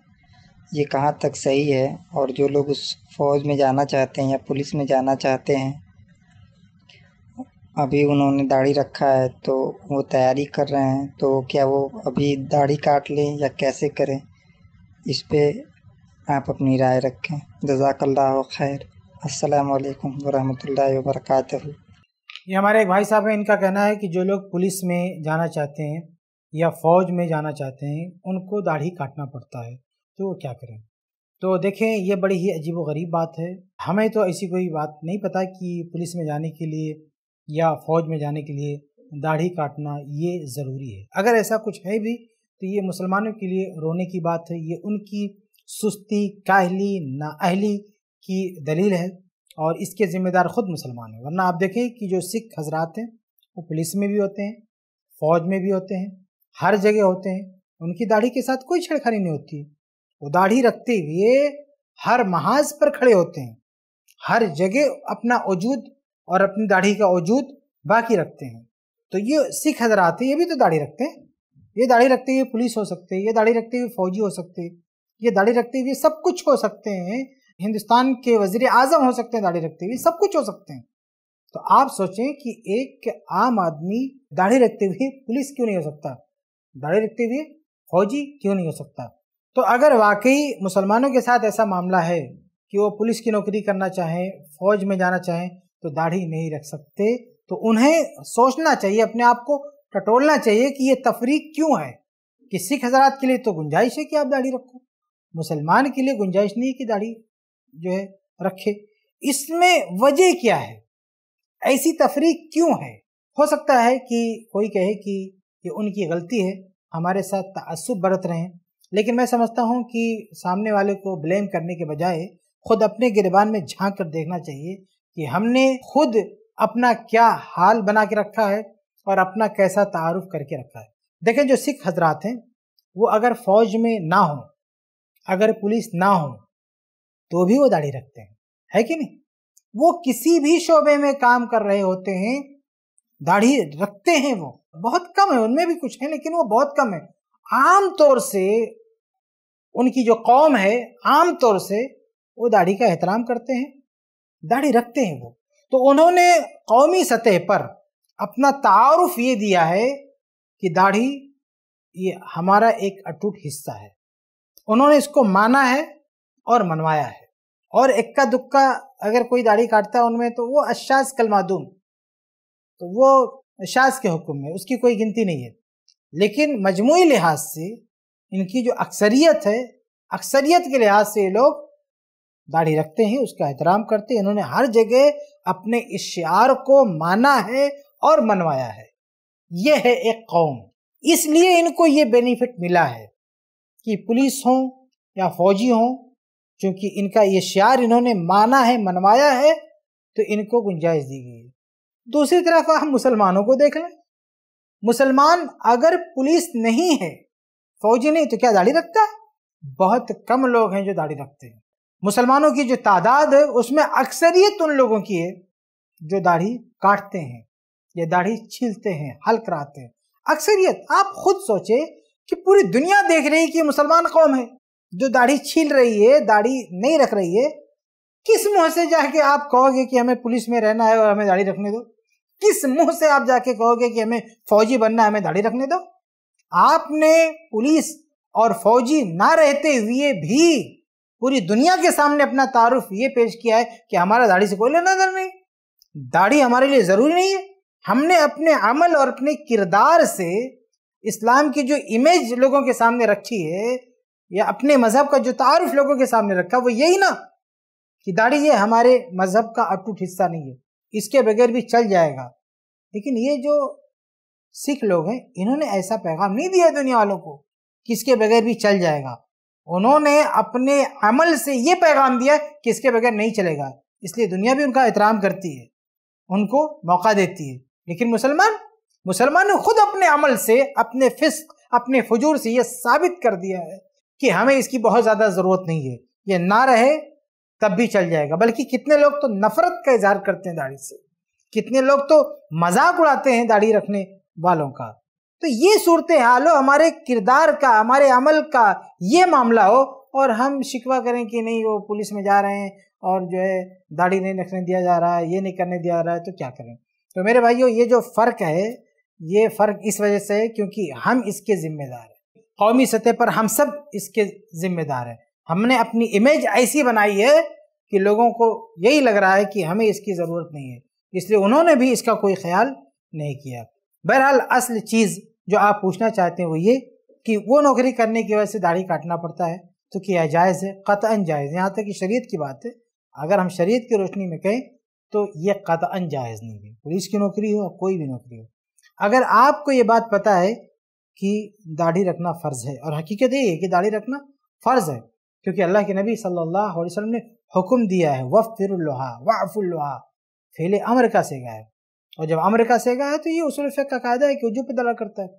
ये कहाँ तक सही है? और जो लोग उस फौज में जाना चाहते हैं या पुलिस में जाना चाहते हैं, अभी उन्होंने दाढ़ी रखा है तो वो तैयारी कर रहे हैं, तो क्या वो अभी दाढ़ी काट लें या कैसे करें, इस पर आप अपनी राय रखें। जज़ाकल्लाहु खैर। अस्सलाम वालेकुम वरहमतुल्लाहि वबरकातुहू। ये हमारे एक भाई साहब हैं, इनका कहना है कि जो लोग पुलिस में जाना चाहते हैं या फौज में जाना चाहते हैं उनको दाढ़ी काटना पड़ता है, तो वो क्या करें? तो देखें, ये बड़ी ही अजीबोगरीब बात है। हमें तो ऐसी कोई बात नहीं पता कि पुलिस में जाने के लिए या फौज में जाने के लिए दाढ़ी काटना ये ज़रूरी है। अगर ऐसा कुछ है भी तो ये मुसलमानों के लिए रोने की बात है, ये उनकी सुस्ती, काहली, नाअहली की दलील है और इसके ज़िम्मेदार ख़ुद मुसलमान हैं। वरना आप देखें कि जो सिख हजरात हैं वो पुलिस में भी होते हैं, फ़ौज में भी होते हैं, हर जगह होते हैं, उनकी दाढ़ी के साथ कोई छेड़खानी नहीं होती। वो दाढ़ी रखते हुए हर महाज पर खड़े होते हैं, हर जगह अपना वजूद और अपनी दाढ़ी का वजूद बाकी रखते हैं। तो ये सिख हजरात हैं, ये भी तो दाढ़ी रखते हैं। ये दाढ़ी रखते हुए पुलिस हो सकते हैं, ये दाढ़ी रखते हुए फ़ौजी हो सकते हैं, ये दाढ़ी रखते हुए सब कुछ हो सकते हैं, हिंदुस्तान के वजीर आज़म हो सकते हैं, दाढ़ी रखते हुए सब कुछ हो सकते हैं। तो आप सोचें कि एक आम आदमी दाढ़ी रखते हुए पुलिस क्यों नहीं हो सकता, दाढ़ी रखते हुए फौजी क्यों नहीं हो सकता? तो अगर वाकई मुसलमानों के साथ ऐसा मामला है कि वो पुलिस की नौकरी करना चाहें, फौज में जाना चाहें तो दाढ़ी नहीं रख सकते, तो उन्हें सोचना चाहिए, अपने आप को टटोलना चाहिए कि ये तफरीक क्यों है कि सिख हजरात के लिए तो गुंजाइश है कि आप दाढ़ी रखो, मुसलमान के लिए गुंजाइश नहीं कि दाढ़ी जो है रखे, इसमें वजह क्या है, ऐसी तफरीक क्यों है? हो सकता है कि कोई कहे कि ये उनकी गलती है, हमारे साथ तअस्सुब बरत रहे हैं, लेकिन मैं समझता हूँ कि सामने वाले को ब्लेम करने के बजाय खुद अपने गिरबान में झांक कर देखना चाहिए कि हमने खुद अपना क्या हाल बना के रखा है और अपना कैसा तारुफ करके रखा है। देखें, जो सिख हजरात हैं वो अगर फौज में ना हों, अगर पुलिस ना हो तो भी वो दाढ़ी रखते हैं, है कि नहीं? वो किसी भी शोबे में काम कर रहे होते हैं, दाढ़ी रखते हैं, वो बहुत कम है, उनमें भी कुछ है लेकिन वो बहुत कम है। आम तौर से उनकी जो कौम है, आम तौर से वो दाढ़ी का एहतराम करते हैं, दाढ़ी रखते हैं वो। तो उन्होंने कौमी सतह पर अपना तारुफ ये दिया है कि दाढ़ी ये हमारा एक अटूट हिस्सा है। उन्होंने इसको माना है और मनवाया है। और इक्का दुक्का अगर कोई दाढ़ी काटता है उनमें तो वो अशास कलमादूम, तो वो अशास के हुक्म में, उसकी कोई गिनती नहीं है। लेकिन मजमूई लिहाज से इनकी जो अक्सरियत है, अक्सरियत के लिहाज से ये लोग दाढ़ी रखते हैं, उसका एहतराम करते हैं। इन्होंने हर जगह अपने इस शिआर को माना है और मनवाया है। ये है एक कौम। इसलिए इनको ये बेनिफिट मिला है कि पुलिस हों या फौजी हों, क्योंकि इनका ये शिआर इन्होंने माना है, मनवाया है, तो इनको गुंजाइश दी गई है। दूसरी तरफ हम मुसलमानों को देख लें, मुसलमान अगर पुलिस नहीं है, फौजी नहीं, तो क्या दाढ़ी रखता है? बहुत कम लोग हैं जो दाढ़ी रखते हैं। मुसलमानों की जो तादाद है उसमें अक्सरियत उन लोगों की है जो दाढ़ी काटते हैं या दाढ़ी छीलते हैं, हल कराते हैं। अक्सरियत, आप खुद सोचे कि पूरी दुनिया देख रही है कि मुसलमान कौम है जो दाढ़ी छील रही है, दाढ़ी नहीं रख रही है। किस मुंह से जाके आप कहोगे कि हमें पुलिस में रहना है और हमें दाढ़ी रखने दो? किस मुंह से आप जाके कहोगे कि हमें फौजी बनना है, हमें दाढ़ी रखने दो? आपने पुलिस और फौजी ना रहते हुए भी पूरी दुनिया के सामने अपना तारुफ ये पेश किया है कि हमारा दाढ़ी से कोई लेना देना नहीं, दाढ़ी हमारे लिए ज़रूरी नहीं है। हमने अपने अमल और अपने किरदार से इस्लाम की जो इमेज लोगों के सामने रखी है या अपने मज़हब का जो तारुफ लोगों के सामने रखा, वो यही ना कि दाढ़ी ये हमारे मज़हब का अटूट हिस्सा नहीं है, इसके बगैर भी चल जाएगा। लेकिन ये जो सिख लोग हैं, इन्होंने ऐसा पैगाम नहीं दिया दुनिया वालों को कि इसके बगैर भी चल जाएगा। उन्होंने अपने अमल से ये पैगाम दिया कि इसके बगैर नहीं चलेगा, इसलिए दुनिया भी उनका एहतराम करती है, उनको मौका देती है। लेकिन मुसलमान मुसलमानों खुद अपने अमल से, अपने फिस्क, अपने फजूर से ये साबित कर दिया है कि हमें इसकी बहुत ज़्यादा ज़रूरत नहीं है, ये ना रहे तब भी चल जाएगा। बल्कि कितने लोग तो नफरत का इजहार करते हैं दाढ़ी से, कितने लोग तो मजाक उड़ाते हैं दाढ़ी रखने वालों का। तो ये सूरत हाल हो, हमारे किरदार का, हमारे अमल का ये मामला हो, और हम शिकवा करें कि नहीं वो पुलिस में जा रहे हैं और जो है दाढ़ी नहीं रखने दिया जा रहा है, ये नहीं करने दिया जा रहा है, तो क्या करें? तो मेरे भाइयों, ये जो फ़र्क है, ये फ़र्क इस वजह से है क्योंकि हम इसके ज़िम्मेदार हैं। कौमी सतह पर हम सब इसके ज़िम्मेदार हैं। हमने अपनी इमेज ऐसी बनाई है कि लोगों को यही लग रहा है कि हमें इसकी ज़रूरत नहीं है, इसलिए उन्होंने भी इसका कोई ख्याल नहीं किया। बहरहाल, असल चीज़ जो आप पूछना चाहते हैं वो ये कि वो नौकरी करने की वजह से दाढ़ी काटना पड़ता है, तो क्या जायज़ है? क़तअन जायज़। यहाँ तक कि शरीयत की बात है, अगर हम शरीयत की रोशनी में कहें तो ये क़तअन जायज़ नहीं है, पुलिस की नौकरी हो, कोई भी नौकरी हो। अगर आपको ये बात पता है कि दाढ़ी रखना फ़र्ज़ है, और हकीकत ये है कि दाढ़ी रखना फ़र्ज़ है, क्योंकि अल्लाह के नबी सल्लल्लाहु अलैहि वसल्लम ने हुक्म दिया है, वफ़िरुल्लाहा वाफ़ुल्लाहा, फेले अमर का सेगा है। और जब अमर का सेगा है तो ये उसूल फ़िक़्ह का कायदा है कि वजूब पे दलाल करता है।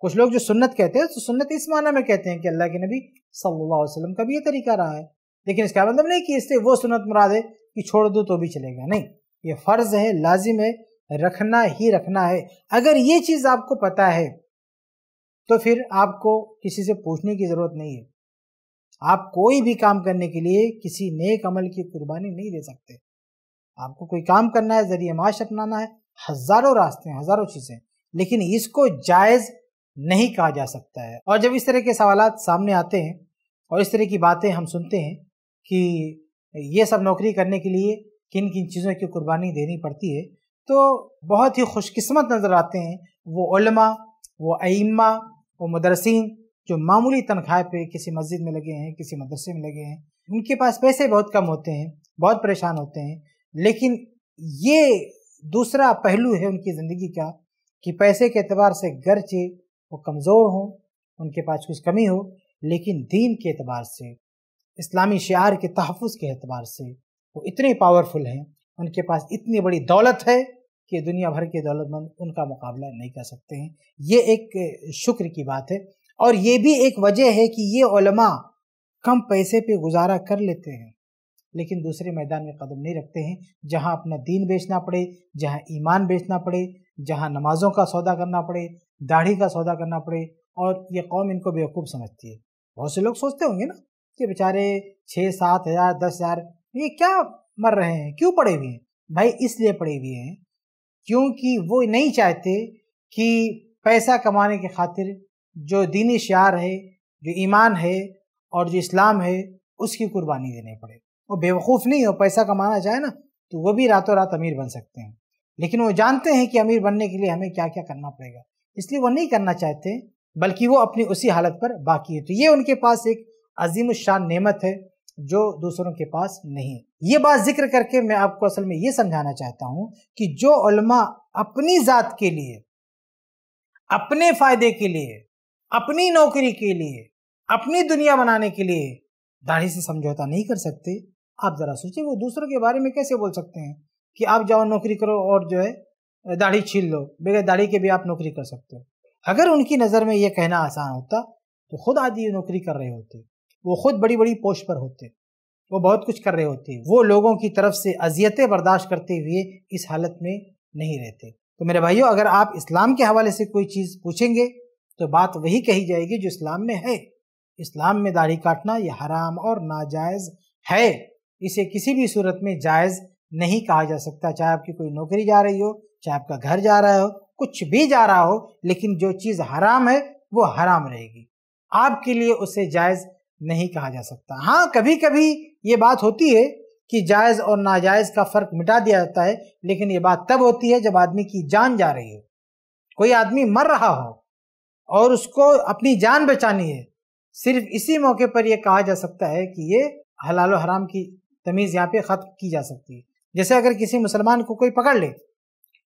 कुछ लोग जो सुन्नत कहते हैं, तो सुन्नत इस माना में कहते हैं कि अल्लाह के नबी सल्लल्लाहु अलैहि वसल्लम का भी ये तरीका रहा है, लेकिन इसका मतलब नहीं कि इससे वो सुन्नत मुराद है कि छोड़ दो तो भी चलेगा। नहीं, ये फ़र्ज़ है, लाजिम है, रखना ही रखना है। अगर ये चीज़ आपको पता है तो फिर आपको किसी से पूछने की ज़रूरत नहीं है। आप कोई भी काम करने के लिए किसी नेक अमल की कुर्बानी नहीं दे सकते। आपको कोई काम करना है, ज़रिए माश अपनाना है, हज़ारों रास्ते हैं, हज़ारों चीज़ें, लेकिन इसको जायज़ नहीं कहा जा सकता है। और जब इस तरह के सवालात सामने आते हैं और इस तरह की बातें हम सुनते हैं कि ये सब नौकरी करने के लिए किन किन चीज़ों की कुर्बानी देनी पड़ती है, तो बहुत ही खुशकिस्मत नज़र आते हैं वो उलमा, वो अइम्मा, वो मदरसीन जो मामूली तनख्वाह पे किसी मस्जिद में लगे हैं, किसी मदरसे में लगे हैं। उनके पास पैसे बहुत कम होते हैं, बहुत परेशान होते हैं, लेकिन ये दूसरा पहलू है उनकी ज़िंदगी का कि पैसे के एतबार से गरचे वो कमज़ोर हों, उनके पास कुछ कमी हो, लेकिन दीन के एतबार से, इस्लामी शिआर के तहफ़्फ़ुज़ के एतबार से वो इतने पावरफुल हैं, उनके पास इतनी बड़ी दौलत है कि दुनिया भर के दौलतमंद उनका मुकाबला नहीं कर सकते हैं। ये एक शुक्र की बात है। और ये भी एक वजह है कि ये उलमा कम पैसे पे गुजारा कर लेते हैं, लेकिन दूसरे मैदान में कदम नहीं रखते हैं, जहाँ अपना दीन बेचना पड़े, जहाँ ईमान बेचना पड़े, जहाँ नमाजों का सौदा करना पड़े, दाढ़ी का सौदा करना पड़े। और ये कौम इनको बेवकूफ़ समझती है। बहुत से लोग सोचते होंगे ना कि बेचारे छः सात हज़ार दस हज़ार ये क्या मर रहे हैं, क्यों पड़े हुए हैं? भाई इसलिए पड़े हुए हैं क्योंकि वो नहीं चाहते कि पैसा कमाने के खातिर जो दीनी शियार है, जो ईमान है और जो इस्लाम है, उसकी कुर्बानी देनी पड़े। वो बेवकूफ़ नहीं हो, पैसा कमाना चाहे ना तो वो भी रातों रात अमीर बन सकते हैं, लेकिन वो जानते हैं कि अमीर बनने के लिए हमें क्या क्या करना पड़ेगा, इसलिए वो नहीं करना चाहते, बल्कि वो अपनी उसी हालत पर बाकी है। तो ये उनके पास एक अजीम शान नेमत है जो दूसरों के पास नहीं है। ये बात जिक्र करके मैं आपको असल में ये समझाना चाहता हूँ कि जो उलमा अपनी ज़ात के लिए, अपने फ़ायदे के लिए, अपनी नौकरी के लिए, अपनी दुनिया बनाने के लिए दाढ़ी से समझौता नहीं कर सकते, आप ज़रा सोचिए वो दूसरों के बारे में कैसे बोल सकते हैं कि आप जाओ नौकरी करो और जो है दाढ़ी छील लो, बगैर दाढ़ी के भी आप नौकरी कर सकते हो। अगर उनकी नज़र में ये कहना आसान होता तो खुद आदि नौकरी कर रहे होते, वो खुद बड़ी बड़ी पोस्ट पर होते, वो बहुत कुछ कर रहे होते, वो लोगों की तरफ से अजियतें बर्दाश्त करते हुए इस हालत में नहीं रहते। तो मेरे भाइयों, अगर आप इस्लाम के हवाले से कोई चीज़ पूछेंगे तो बात वही कही जाएगी जो इस्लाम में है। इस्लाम में दाढ़ी काटना यह हराम और नाजायज़ है, इसे किसी भी सूरत में जायज़ नहीं कहा जा सकता, चाहे आपकी कोई नौकरी जा रही हो, चाहे आपका घर जा रहा हो, कुछ भी जा रहा हो, लेकिन जो चीज़ हराम है वो हराम रहेगी, आपके लिए उसे जायज़ नहीं कहा जा सकता। हाँ, कभी कभी ये बात होती है कि जायज़ और नाजायज़ का फ़र्क मिटा दिया जाता है, लेकिन ये बात तब होती है जब आदमी की जान जा रही हो, कोई आदमी मर रहा हो और उसको अपनी जान बचानी है, सिर्फ इसी मौके पर यह कहा जा सकता है कि ये हलाल और हराम की तमीज़ यहाँ पे ख़त्म की जा सकती है। जैसे अगर किसी मुसलमान को कोई पकड़ ले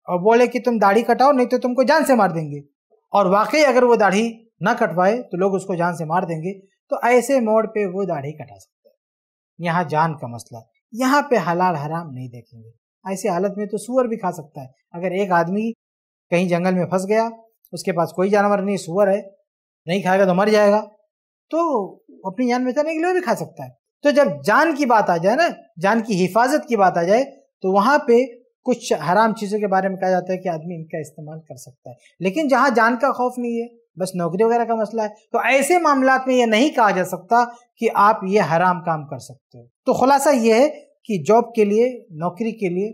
और बोले कि तुम दाढ़ी कटाओ नहीं तो तुमको जान से मार देंगे, और वाकई अगर वो दाढ़ी ना कटवाए तो लोग उसको जान से मार देंगे, तो ऐसे मोड़ पे वो दाढ़ी कटा सकता है। यहाँ जान का मसला, यहाँ पे हलाल हराम नहीं देखेंगे। ऐसी हालत में तो सूअर भी खा सकता है। अगर एक आदमी कहीं जंगल में फंस गया, उसके पास कोई जानवर नहीं, सूअर है, नहीं खाएगा तो मर जाएगा, तो अपनी जान बचाने के लिए भी खा सकता है। तो जब जान की बात आ जाए ना, जान की हिफाजत की बात आ जाए, तो वहाँ पे कुछ हराम चीज़ों के बारे में कहा जाता है कि आदमी इनका इस्तेमाल कर सकता है, लेकिन जहाँ जान का खौफ नहीं है, बस नौकरी वगैरह का मसला है, तो ऐसे मामलात में यह नहीं कहा जा सकता कि आप ये हराम काम कर सकते हो। तो खुलासा ये है कि जॉब के लिए, नौकरी के लिए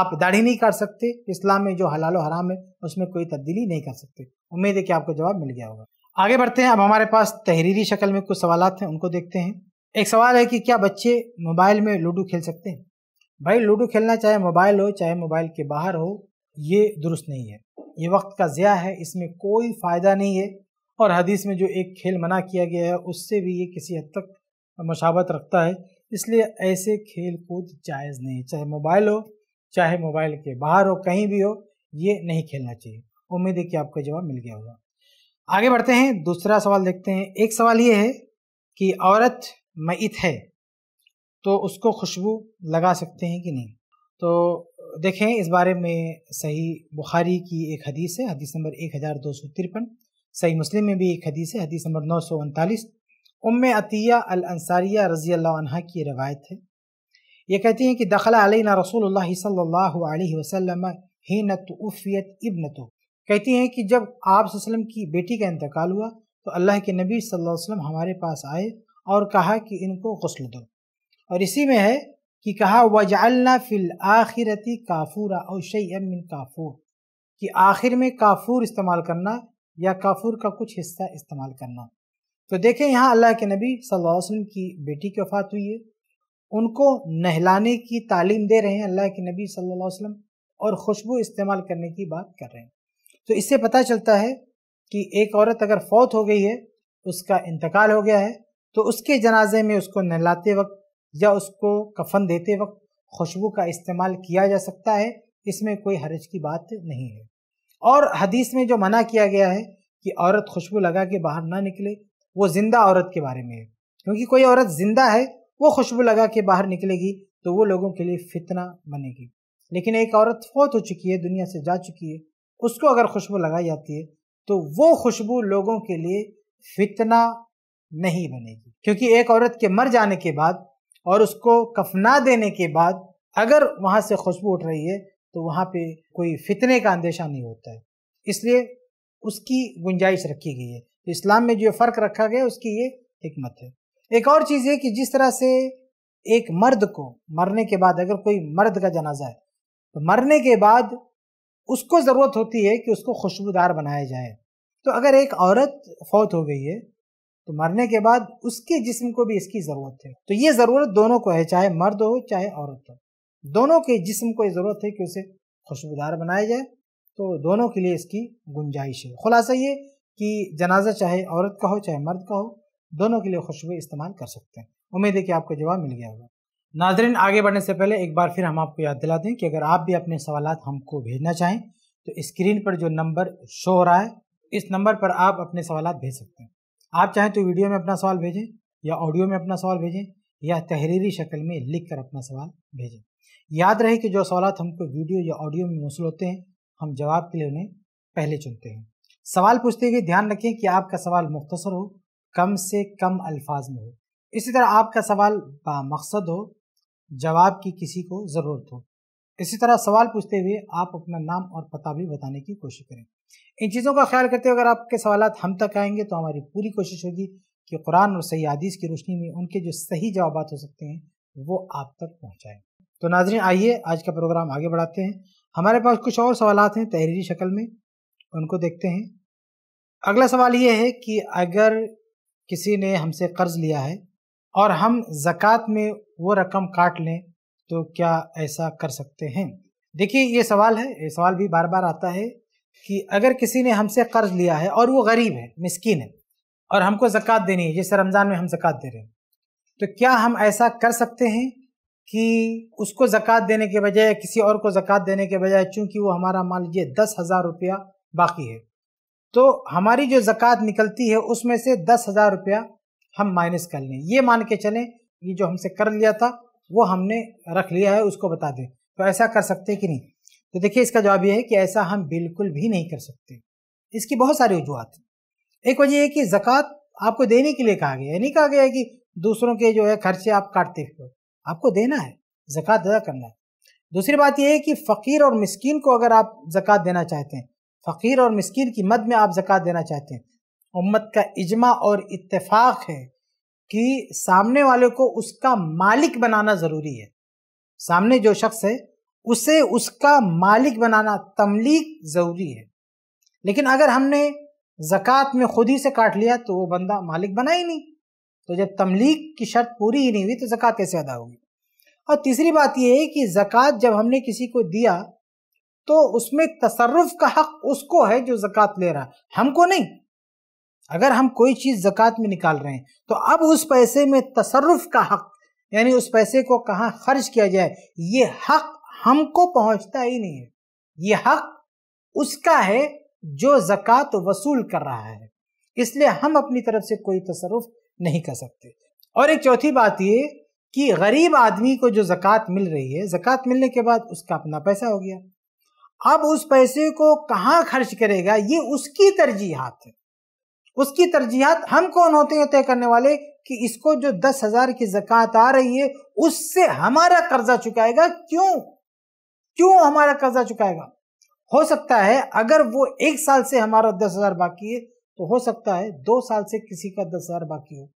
आप दाढ़ी नहीं काट सकते। इस्लाम में जो हलाल और हराम है उसमें कोई तब्दीली नहीं कर सकते। उम्मीद है कि आपको जवाब मिल गया होगा। आगे बढ़ते हैं। अब हमारे पास तहरीरी शक्ल में कुछ सवाल हैं, उनको देखते हैं। एक सवाल है कि क्या बच्चे मोबाइल में लूडो खेल सकते हैं? भाई लूडो खेलना चाहे मोबाइल हो चाहे मोबाइल के बाहर हो, ये दुरुस्त नहीं है, ये वक्त का ज़िया है, इसमें कोई फ़ायदा नहीं है। और हदीस में जो एक खेल मना किया गया है उससे भी ये किसी हद तक मुशाबत रखता है, इसलिए ऐसे खेल कूद जायज़ नहीं, चाहे मोबाइल हो चाहे मोबाइल के बाहर हो, कहीं भी हो, ये नहीं खेलना चाहिए। उम्मीद है कि आपको जवाब मिल गया होगा। आगे बढ़ते हैं, दूसरा सवाल देखते हैं। एक सवाल ये है कि औरत मैत है तो उसको खुशबू लगा सकते हैं कि नहीं? तो देखें, इस बारे में सही बुखारी की एक हदीस है, हदीस नंबर एक हज़ार दो सौ तिरपन, सही मुस्लिम में भी एक हदीस है, हदीस नंबर नौ सौ उनतालीस। उम्मे अतिया अल अंसारिया रज़ी अल्लाह अन्हा की रवायत है, ये कहती हैं कि दखला अलैना रसूलुल्लाह सल्लल्लाहु अलैहि वसल्लम हीन तुफ़ियत इब्नतु, कहती हैं कि जब आप सल्लल्लाहु अलैहि वसल्लम की बेटी का इंतकाल हुआ तो अल्लाह के नबी सल्लल्लाहु अलैहि वसल्लम हमारे पास आए और कहा कि इनको गुस्ल दो, और इसी में है कि कहा वजअलना फिल आखिरती काफूरा औ शैअम मिन काफूर, कि आखिर में काफूर इस्तेमाल करना या काफूर का कुछ हिस्सा इस्तेमाल करना। तो देखें, यहाँ अल्लाह के नबी सल्लल्लाहु अलैहि वसल्लम की बेटी की वफ़ात हुई है, उनको नहलाने की तालीम दे रहे हैं अल्लाह के नबी सल्लल्लाहु अलैहि वसल्लम, और खुशबू इस्तेमाल करने की बात कर रहे हैं। तो इससे पता चलता है कि एक औरत अगर फौत हो गई है, उसका इंतकाल हो गया है, तो उसके जनाजे में उसको नहलाते वक्त या उसको कफन देते वक्त खुशबू का इस्तेमाल किया जा सकता है, इसमें कोई हरज की बात नहीं है। और हदीस में जो मना किया गया है कि औरत खुशबू लगा के बाहर ना निकले, वो ज़िंदा औरत के बारे में है, क्योंकि कोई औरत ज़िंदा है वो खुशबू लगा के बाहर निकलेगी तो वो लोगों के लिए फितना बनेगी, लेकिन एक औरत फौत हो चुकी है, दुनिया से जा चुकी है, उसको अगर खुशबू लगाई जाती है तो वो खुशबू लोगों के लिए फितना नहीं बनेगी। क्योंकि एक औरत के मर जाने के बाद और उसको कफना देने के बाद अगर वहाँ से खुशबू उठ रही है तो वहाँ पे कोई फितने का अंदेशा नहीं होता है, इसलिए उसकी गुंजाइश रखी गई है। इस्लाम में जो फ़र्क रखा गया उसकी ये हिकमत है। एक और चीज़ है कि जिस तरह से एक मर्द को मरने के बाद, अगर कोई मर्द का जनाजा है तो मरने के बाद उसको ज़रूरत होती है कि उसको खुशबूदार बनाया जाए, तो अगर एक औरत फौत हो गई है तो मरने के बाद उसके जिस्म को भी इसकी ज़रूरत है। तो ये ज़रूरत दोनों को है, चाहे मर्द हो चाहे औरत हो, दोनों के जिस्म को ये ज़रूरत है कि उसे खुशबूदार बनाया जाए, तो दोनों के लिए इसकी गुंजाइश है। खुलासा ये कि जनाजा चाहे औरत का हो चाहे मर्द का हो, दोनों के लिए खुशबू इस्तेमाल कर सकते हैं। उम्मीद है कि आपको जवाब मिल गया होगा। नाजरीन, आगे बढ़ने से पहले एक बार फिर हम आपको याद दिला दें कि अगर आप भी अपने सवालात हमको भेजना चाहें तो स्क्रीन पर जो नंबर शो हो रहा है इस नंबर पर आप अपने सवालात भेज सकते हैं। आप चाहें तो वीडियो में अपना सवाल भेजें या ऑडियो में अपना सवाल भेजें या तहरीरी शक्ल में लिख कर अपना सवाल भेजें। याद रहे कि जो सवालात हमको वीडियो या ऑडियो में मौसूल होते हैं हम जवाब के लिए उन्हें पहले चुनते हैं। सवाल पूछते हुए ध्यान रखें कि आपका सवाल मुख्तसर हो, कम से कम अल्फाज में हो। इसी तरह आपका सवाल बामकसद हो, जवाब की किसी को ज़रूरत हो। इसी तरह सवाल पूछते हुए आप अपना नाम और पता भी बताने की कोशिश करें। इन चीज़ों का ख्याल करते हुए अगर आपके सवाल हम तक आएंगे तो हमारी पूरी कोशिश होगी कि कुरान और सही हदीस की रोशनी में उनके जो सही जवाब हो सकते हैं वो आप तक पहुँचाएँ। तो नाजरीन, आइए आज का प्रोग्राम आगे बढ़ाते हैं। हमारे पास कुछ और सवाल हैं तहरीरी शक्ल में, उनको देखते हैं। अगला सवाल ये है कि अगर किसी ने हमसे कर्ज लिया है और हम ज़कात में वो रकम काट लें तो क्या ऐसा कर सकते हैं? देखिए, ये सवाल है, ये सवाल भी बार बार आता है कि अगर किसी ने हमसे कर्ज लिया है और वो गरीब है, मिस्कीन है और हमको ज़कात देनी है, जैसे रमज़ान में हम ज़कात दे रहे हैं, तो क्या हम ऐसा कर सकते हैं कि उसको ज़कात देने के बजाय, किसी और को ज़कात देने के बजाय, चूँकि वो हमारा मान लीजिए दस हज़ार रुपया बाकी है तो हमारी जो ज़कात निकलती है उसमें से दस हज़ार रुपया हम माइनस कर लें। ये मान के चलें ये जो हमसे कर्ज लिया था वो हमने रख लिया है, उसको बता दें, तो ऐसा कर सकते हैं कि नहीं? तो देखिए, इसका जवाब ये है कि ऐसा हम बिल्कुल भी नहीं कर सकते। इसकी बहुत सारी वजूहत हैं। एक वजह है कि ज़कात आपको देने के लिए कहा गया है, नहीं कहा गया है कि दूसरों के जो है खर्चे आप काटते हो, आपको देना है, ज़कात अदा करना है। दूसरी बात यह है कि फ़कीर और मिस्किन को अगर आप ज़कात देना चाहते हैं, फ़कीर और मिस्किन की मद में आप ज़कात देना चाहते हैं, उम्मत का इजमा और इत्तेफाक है कि सामने वाले को उसका मालिक बनाना ज़रूरी है। सामने जो शख्स है उसे उसका मालिक बनाना, तमलीक ज़रूरी है। लेकिन अगर हमने ज़कात में खुद ही से काट लिया तो वो बंदा मालिक बना ही नहीं, तो जब तमलीक की शर्त पूरी ही नहीं हुई तो ज़कात कैसे अदा होगी? और तीसरी बात यह है कि ज़कात जब हमने किसी को दिया तो उसमें तसर्रुफ़ का हक़ उसको है जो ज़कात ले रहा है, हमको नहीं। अगर हम कोई चीज़ ज़कात में निकाल रहे हैं तो अब उस पैसे में तसर्रुफ़ का हक़, यानी उस पैसे को कहाँ खर्च किया जाए, ये हक़ हमको पहुँचता ही नहीं है। ये हक़ उसका है जो ज़कात वसूल कर रहा है, इसलिए हम अपनी तरफ से कोई तसर्रुफ़ नहीं कर सकते। और एक चौथी बात ये कि गरीब आदमी को जो ज़कात मिल रही है, ज़कात मिलने के बाद उसका अपना पैसा हो गया, अब उस पैसे को कहाँ खर्च करेगा ये उसकी तरजीहात है, उसकी तरजीहात। हम कौन होते हैं तय करने वाले कि इसको जो दस हज़ार की ज़कात आ रही है उससे हमारा कर्जा चुकाएगा? क्यों क्यों हमारा कर्जा चुकाएगा? हो सकता है अगर वो एक साल से हमारा दस हज़ार बाकी है तो हो सकता है दो साल से किसी का दस हज़ार बाकी हो।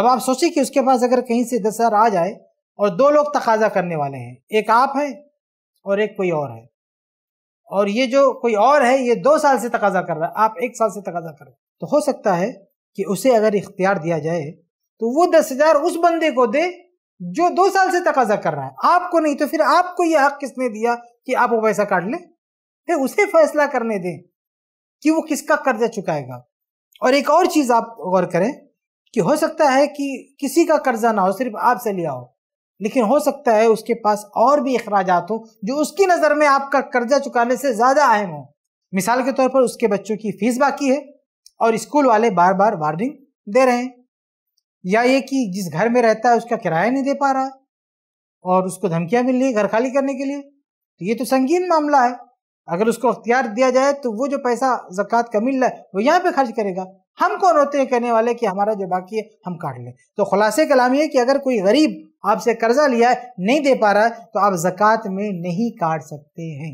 अब आप सोचिए कि उसके पास अगर कहीं से दस हज़ार आ जाए और दो लोग तकाजा करने वाले हैं, एक आप हैं और एक कोई और है, और ये जो कोई और है ये दो साल से तकाजा कर रहा है, आप एक साल से तकाजा कर रहे हैं, तो हो सकता है कि उसे अगर इख्तियार दिया जाए तो वो दस हज़ार उस बंदे को दे जो दो साल से तकाजा कर रहा है, आपको नहीं। तो फिर आपको ये हक़ किसने दिया कि आप वो पैसा काट लें? फिर उसे फैसला करने दें कि वो किसका कर्जा चुकाएगा। और एक और चीज़ आप गौर करें कि हो सकता है कि किसी का कर्जा ना हो, सिर्फ आपसे लिया हो, लेकिन हो सकता है उसके पास और भी अखराजात हो जो उसकी नज़र में आपका कर्जा चुकाने से ज़्यादा अहम हो। मिसाल के तौर पर उसके बच्चों की फीस बाकी है और स्कूल वाले बार बार वार्निंग दे रहे हैं, या ये कि जिस घर में रहता है उसका किराया नहीं दे पा रहा है और उसको धमकियाँ मिल रही है घर खाली करने के लिए, तो ये तो संगीन मामला है। अगर उसको इख्तियार दिया जाए तो वो जो पैसा ज़कात का मिल रहा है वो यहाँ पर खर्च करेगा। हम कौन होते हैं कहने वाले कि हमारा जो बाकी है हम काट लें? तो खुलासे कलाम ये कि अगर कोई गरीब आपसे कर्जा लिया है, नहीं दे पा रहा है, तो आप ज़कात में नहीं काट सकते हैं,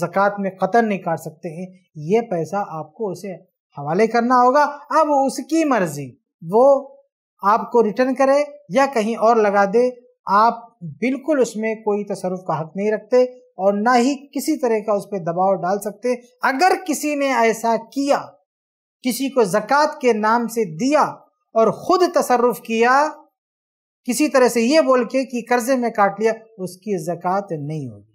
ज़कात में कतन नहीं काट सकते हैं। ये पैसा आपको उसे हवाले करना होगा, अब उसकी मर्ज़ी, वो आपको रिटर्न करे या कहीं और लगा दे, आप बिल्कुल उसमें कोई तसर्रुफ का हक नहीं रखते और ना ही किसी तरह का उस पर दबाव डाल सकते। अगर किसी ने ऐसा किया, किसी को ज़कात के नाम से दिया और ख़ुद तसर्रुफ किया किसी तरह से ये बोल के कि कर्ज़े में काट लिया, उसकी ज़कात नहीं होगी,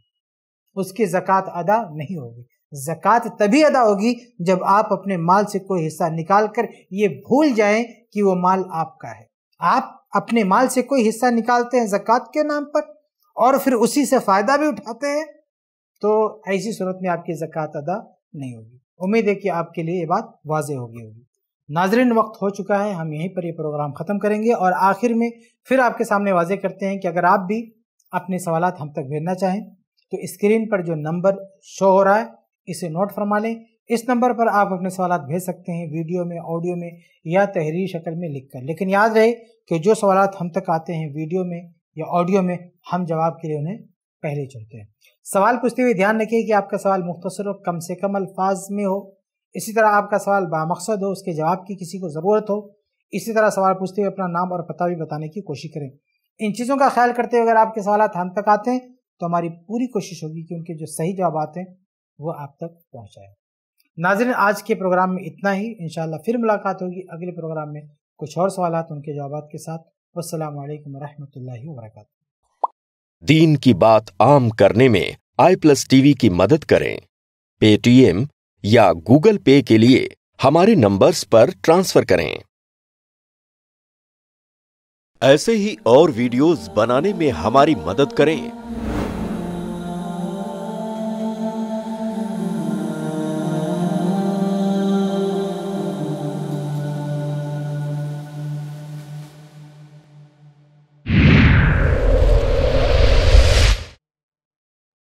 उसकी ज़कात अदा नहीं होगी। ज़कात तभी अदा होगी जब आप अपने माल से कोई हिस्सा निकाल कर ये भूल जाएं कि वो माल आपका है। आप अपने माल से कोई हिस्सा निकालते हैं ज़कात के नाम पर और फिर उसी से फ़ायदा भी उठाते हैं, तो ऐसी सूरत में आपकी ज़कात अदा नहीं होगी। उम्मीद है कि आपके लिए ये बात वाज़े होगी होगी नाज़रीन, वक्त हो चुका है, हम यहीं पर ये प्रोग्राम ख़त्म करेंगे और आखिर में फिर आपके सामने वाज़े करते हैं कि अगर आप भी अपने सवाल हम तक भेजना चाहें तो स्क्रीन पर जो नंबर शो हो रहा है इसे नोट फरमा लें। इस नंबर पर आप अपने सवाल भेज सकते हैं, वीडियो में, ऑडियो में या तहरीरी शक्ल में लिखकर। लेकिन याद रहे कि जो सवाल हम तक आते हैं वीडियो में या ऑडियो में, हम जवाब के लिए उन्हें पहले चुनते हैं। सवाल पूछते हुए ध्यान रखिए कि आपका सवाल मुख्तसर और कम से कम अल्फाज में हो। इसी तरह आपका सवाल बामकसद हो, उसके जवाब की किसी को ज़रूरत हो। इसी तरह सवाल पूछते हुए अपना नाम और पता भी बताने की कोशिश करें। इन चीज़ों का ख्याल करते हुए अगर आपके सवाल हम तक आते हैं तो हमारी पूरी कोशिश होगी कि उनके जो सही जवाब आते हैं वो आप तक पहुँचाए। नाज़रीन, आज के प्रोग्राम में इतना ही। इंशाअल्लाह फिर मुलाकात होगी अगले प्रोग्राम में कुछ और सवाल उनके जवाब के साथ। वस्सलामु अलैकुम वरहमतुल्लाहि वबरकातुहू। दीन की बात आम करने में आई प्लस टीवी की मदद करें। पेटीएम या गूगल पे के लिए हमारे नंबर्स पर ट्रांसफर करें। ऐसे ही और वीडियोस बनाने में हमारी मदद करें।